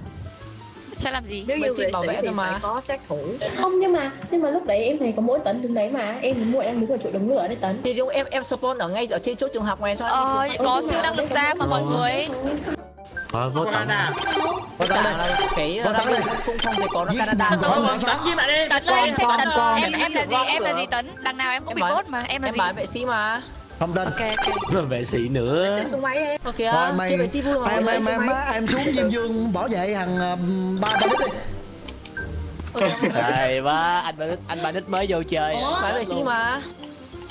Sẽ làm gì? Nếu như vậy bảo vệ thì mà có sát thủ. Không nhưng mà lúc đấy em thấy có mỗi Tấn đứng đấy mà em muội đang đứng ở chỗ đống lửa đấy Tấn. Thì đúng em spawn ở ngay ở trên chỗ trường học ngoài sao? Có siêu năng lực ra mà mọi người. Vô Tấn à? Vô Tấn đây. Cái cũng không thể có Canada. Tấn ơi, em là gì Tấn? Đằng nào em cũng bị bốt mà em là gì? Em bảo vệ sĩ mà. Không tin. Ok. Vệ sĩ nữa. Vệ sĩ xuống máy em. Ok. Chứ vệ sĩ vui mà. Em xuống Diêm Dương bảo vệ thằng Panic đi. Trời ba anh Panic mới vô chơi. Phải vệ sĩ mà.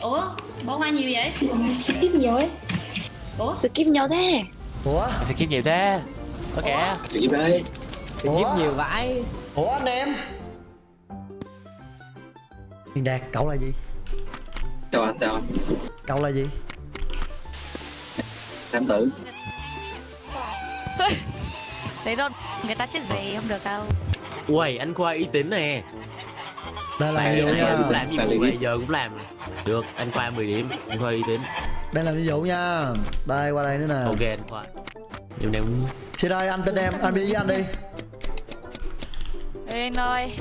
Ủa, bỏ qua nhiều vậy? Skip nhiều ấy. Ủa, skip nhiều thế. Ok. Skip đây. Skip nhiều vãi. Ủa anh em Hiền Đạt, cậu là gì? Chào anh, chào anh. Cậu là gì? Em tử. Đấy đâu, người ta chết gì không được đâu. Uầy, anh Khoa uy tín nè. Đây là nhiệm vụ làm nhiệm vụ giờ cũng làm. Được, anh Khoa 10 điểm, anh Khoa uy tín. Đây làm nhiệm vụ nha. Đây, qua đây nữa nè. Ok anh Khoa. Nhiệm này cũng... Xin ơi, anh tên em, anh đi với anh đi. Ê anh ơi.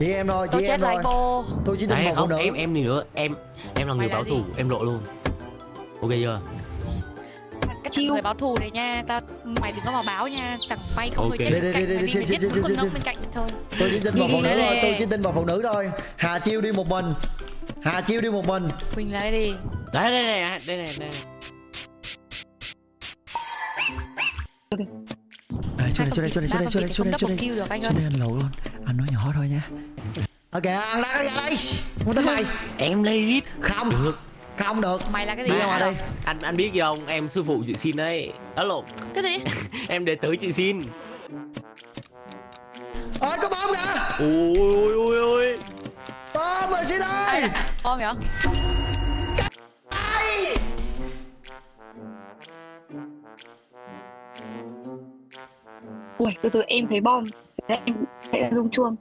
Chị em thôi, chị em thôi. Cô. Tôi chỉ tìm một con nữa. Em đi nữa, em là người báo thù, em lộ luôn. Ok chưa? Các người báo thù này nha, ta mày đừng có mà báo nha, chẳng may có người chết bên cạnh, mình chết con nông bên cạnh thôi. Tôi chỉ tin vào phụ nữ thôi, tôi chỉ tin vào phụ nữ thôi. Hà Chiêu đi một mình, Hà Chiêu đi một mình. Quỳnh lại đi. Đấy đây này, đây này, đây. Xuống đây ăn lẩu luôn, ăn nói nhỏ thôi nha. Ok, ăn đã đây, muốn tới mày. Em lấy không được. Không được. Mày là cái gì mà đây? Anh biết gì không? Em sư phụ chị xin đấy. Đó lộn. Cái gì? Em đệ tử chị xin. Ôi có bom kìa. Ui ui ui. Bom rồi xin ơi. Bom vậy? Ui từ từ em thấy bom. Em sẽ rung chuông.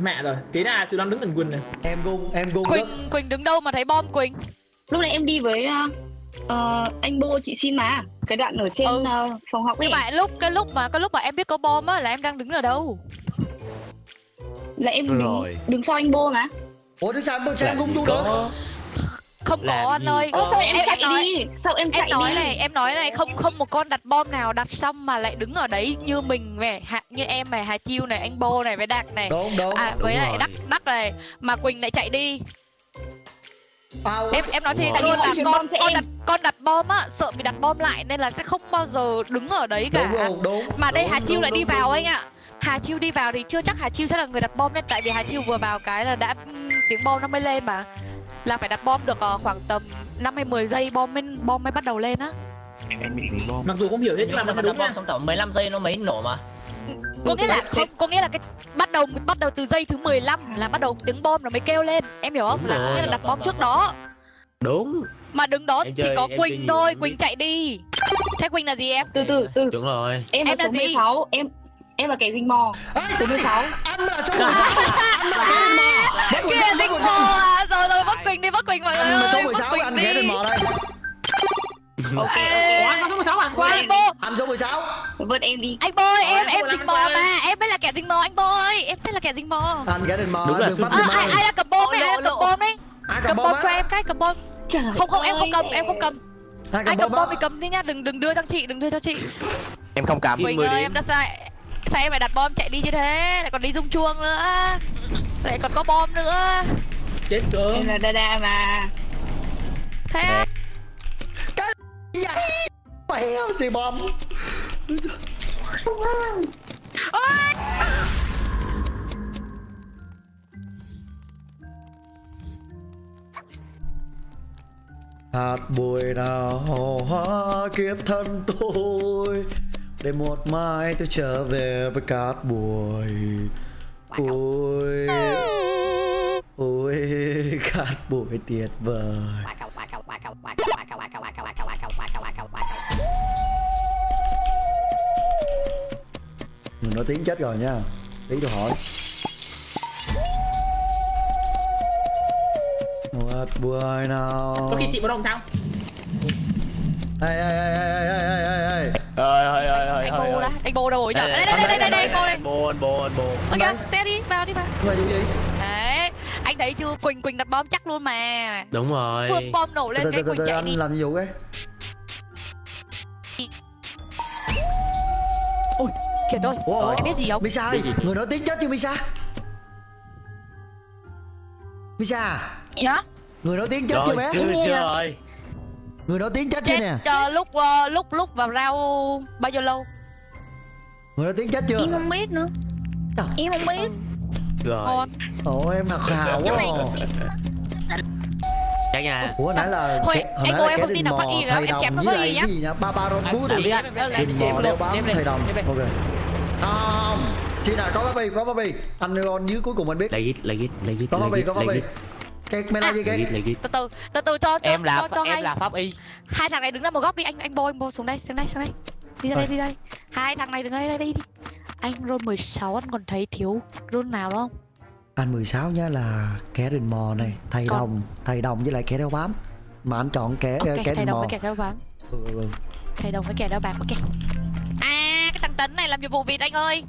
Mẹ rồi. Thế là tụi đang đứng gần Quỳnh này. Em gung. Quỳnh đứng đâu mà thấy bom Quỳnh? Lúc này em đi với anh Bô chị xin mà cái đoạn ở trên phòng học ấy. Nhưng mà cái lúc mà em biết có bom á là em đang đứng ở đâu? Là em đứng sau anh Bô mà. Ủa đứng sao em cũng đúng được? Không làm có anh gì? Ơi. Sao em chạy đi? Sao em chạy nói đi? Này, em nói này không một con đặt bom nào đặt xong mà lại đứng ở đấy như mình về như em này, Hà Chiêu này, anh Bô này với Đạt này. Đúng. À, với đúng lại rồi. Đắc này mà Quỳnh lại chạy đi. Em nói thì tại vì là con đặt bom á sợ bị đặt bom lại nên là sẽ không bao giờ đứng ở đấy cả. Đúng, mà đây Hà Chiêu lại đi vào anh ạ. Hà Chiêu đi vào thì chưa chắc Hà Chiêu sẽ là người đặt bom nên tại vì Hà Chiêu vừa vào cái là đã tiếng bom nó mới lên mà. Là phải đặt bom được khoảng tầm 50-10 giây bom mới bắt đầu lên á. Mặc dù không hiểu thế nhưng mà nó đúng nha. Xong tầm 15 giây nó mới nổ mà. Có nghĩa là cái bắt đầu từ giây thứ 15 là bắt đầu tiếng bom nó mới kêu lên. Em hiểu không? Đúng là nghĩa là đặt bom trước đó. Đúng. Mà đứng đó em chỉ chơi, có Quỳnh thôi, Quỳnh chạy đi. Thế Quỳnh là gì em? Từ từ. Đúng rồi. Em là số 16, em là kẻ rình mò. Số 16. Anh là số 16. Kẻ rình mò. Rồi bắt Quỳnh đi, bắt Quỳnh mọi người ơi. Anh số 16, anh kẻ rình mò đây. Ok. Anh số 16 hẳn qua anh Bô. Anh số 16. Vượt em đi. Anh Bô ơi, em rình mò mà, em mới là kẻ rình mò anh Bô ơi, em mới là kẻ rình mò. Anh kẻ rình mò. Đúng là ai đã cầm bom đấy, ai đã cầm bom đấy. Cầm bom cho em cái cầm bom. Không em không cầm. Ai cầm bom thì cầm đi nha, đừng đưa cho chị, đừng đưa cho chị. Em không cầm. Quỳnh ơi, em đã sai. Sao em lại đặt bom chạy đi như thế, lại còn đi rung chuông nữa. Lại còn có bom nữa. Chết cơm. Em là Dada mà. Thế mèo gì bom. Hạt bụi nào hóa kiếp thân tôi để một mai tôi trở về với cát bụi. Ôi cát bụi tuyệt vời. Mình nói tiếng chết rồi nha. Tí tôi hỏi. Một buổi nào. Có khi chị có đồng sao? Ê anh Bô đâu rồi nhở? Đây anh Bô. Ôi kìa, xe đi, vào đi vào. Vào vụ gì? Đấy, anh thấy chưa, Quỳnh đặt bom chắc luôn mà. Đúng rồi. Vừa bom nổ lên cái Quỳnh chạy đi. Anh làm vụ ấy. Ôi, Kiệt ơi, em biết gì không? Misa ơi, người nói tiếng chết chưa Misa? Misa. Dạ. Người nói tiếng chết chưa bé? Chưa rồi. Người nói tiếng chết chưa nè? Lúc vào rau bao nhiêu lâu? Người nói tiếng chết chưa? Em không biết nữa. Trời. Em không biết. Rồi. Ồ em mặc hào quá. Chắc nha. Ủa nãy là anh cô em không tin là phát y lắm, em chém nó với gì nhá. Ba ba rôn cú tôi biết. Đừng mò leo bám thầy đồng. Ok. Không. Chị nào có baby, có baby. Anh Ron dưới cuối cùng anh biết. Legit. Có baby, có baby. Cái mày làm gì cái? Từ từ cho em là pháp y. Hai thằng này đứng ra một góc đi, anh bôi xuống đây. Đi ra đây. Hai thằng này đứng đây đi. Anh roll 16 anh còn thấy thiếu roll nào không? Anh 16 nhá là kẻ rình mò này, thầy đồng với lại kẻ đeo bám. Mà anh chọn kẻ rình mò. Thầy đồng với kẻ đeo bám. Ok. À, cái thằng Tấn này làm nhiệm vụ vịt anh ơi.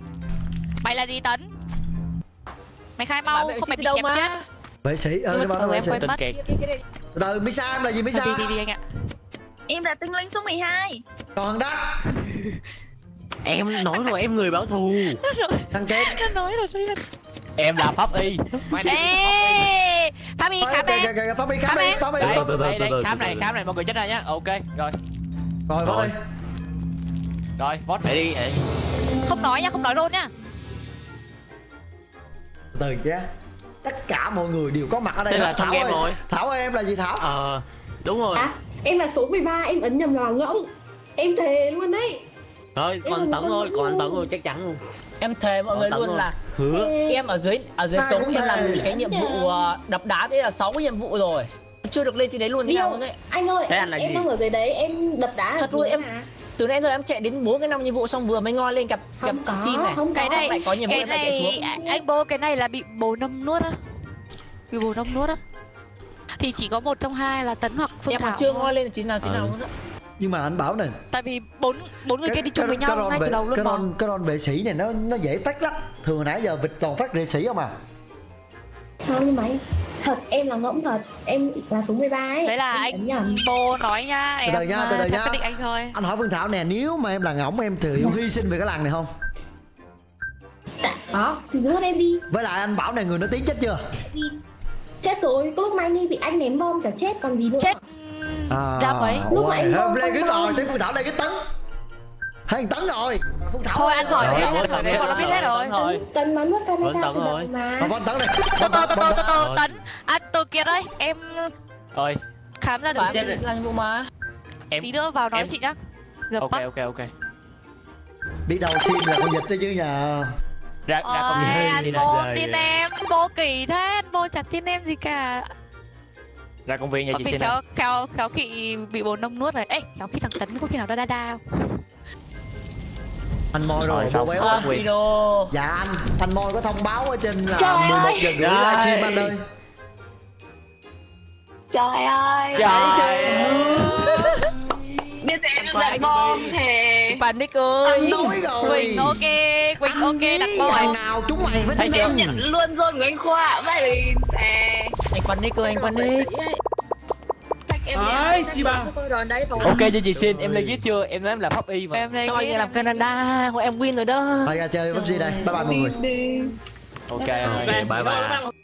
Mày là gì Tấn? Mày khai mau, không mày bị chém chết. Vệ sĩ ơi, em quên mất. Từ Misa em là gì Misa? Đi anh ạ. Em là tinh linh số 12. Còn đó. Em nói rồi, em người báo thù. Thằng Kiệt. Em là pháp y. Ê! Pháp y khám em. Pháp y khám này mọi người chết ra nhá. Ok, rồi. Rồi vote đi. Rồi, vote lại đi. Không nói nha, không nói luôn nha. Từ chứ. Tất cả mọi người đều có mặt ở đây. Đây là Thảo em rồi. Thảo ơi, em là gì Thảo? Đúng rồi. À, em là số 13, em ấn nhầm là ngỗng. Em thề luôn đấy. Thôi, còn Tấn thôi, còn anh Tấn thôi chắc chắn luôn. Em thề mọi người luôn là em ở dưới cống em làm cái nhiệm vụ đập đá thế là 6 cái nhiệm vụ rồi. Chưa được lên trên đấy luôn thế nào luôn đấy. Anh ơi, em đang ở dưới đấy, em đập đá. Thật luôn em. Từ nãy giờ em chạy đến 4 cái 5 nhiệm vụ xong vừa mới ngoi lên gặp chị Xin này. Cái này lại có nhiệm vụ em lại chạy xuống. Anh bố cái này là bị bồ năm nuốt á. Bị bồ năm nuốt á. Thì chỉ có 1 trong 2 là Tấn hoặc Phương Thảo. Em còn chưa ngoi lên chín nào luôn á. Nhưng mà anh bảo này, tại vì bốn người kia đi chung với nhau ngay từ đầu luôn mà. Cái đòn vệ sĩ này nó dễ phát lắm. Thường nãy giờ vịt toàn phát vệ sĩ không à. Không như mày. Thật, em là ngỗng thật. Em là số 13 ấy. Đấy là anh Bô nói nha. Từ từ nha. Quyết định anh thôi. Anh hỏi Phương Thảo nè, nếu mà em là ngỗng em thử hy sinh về cái làng này không? Đó, thì rớt em đi. Với lại anh bảo này người nó tiếng chết chưa? Chết rồi, tối mai đi bị anh ném bom chả chết còn gì nữa. Chết. Ra mấy lúc mà anh bom lên cái rồi, tiếng Phương Thảo lên cái Tấn. Hay Tấn rồi. Thôi anh hỏi hết rồi đấy, bọn nó biết hết rồi. Tấn nó nuốt camera từ đầu mà. Bọn Tấn này. Tôi Tấn. À tôi Kiệt ơi, em rồi. Khám ra được làm vụ mà. Em tí nữa vào nói chị nhá. Ok. Biết đâu Xin là con dịch đấy chứ nhà. Ra con hơi gì nào rồi. Tin em, vô kỳ thế, vô chặt tin em gì cả. Ra công viên nhà chị Xin. Khéo kỵ bị bồ nông nuốt rồi. Ê, khéo khi thằng Tấn có khi nào đó đa không? Anh Moi rồi, sao béo quá Quỳnh. Dạ anh Moi có thông báo ở trên là trời 11 giờ gửi livestream anh ơi. Trời ơi. Biết em được đặt bom thề. Panic ơi. Anh nói rồi. Quỳnh ok đặt bom. Ngày nào chúng mày với chúng em nhận luôn rôn của anh Khoa. Vậy thề. Anh Panic ơi, anh Panic. Ok cho chị Xin, em legit chưa? Em nói em là pháp y mà. Cho anh làm Canada, em win rồi đó. Thôi ra chơi bấm gì đây, bye bye mọi người. Ok, bye bye.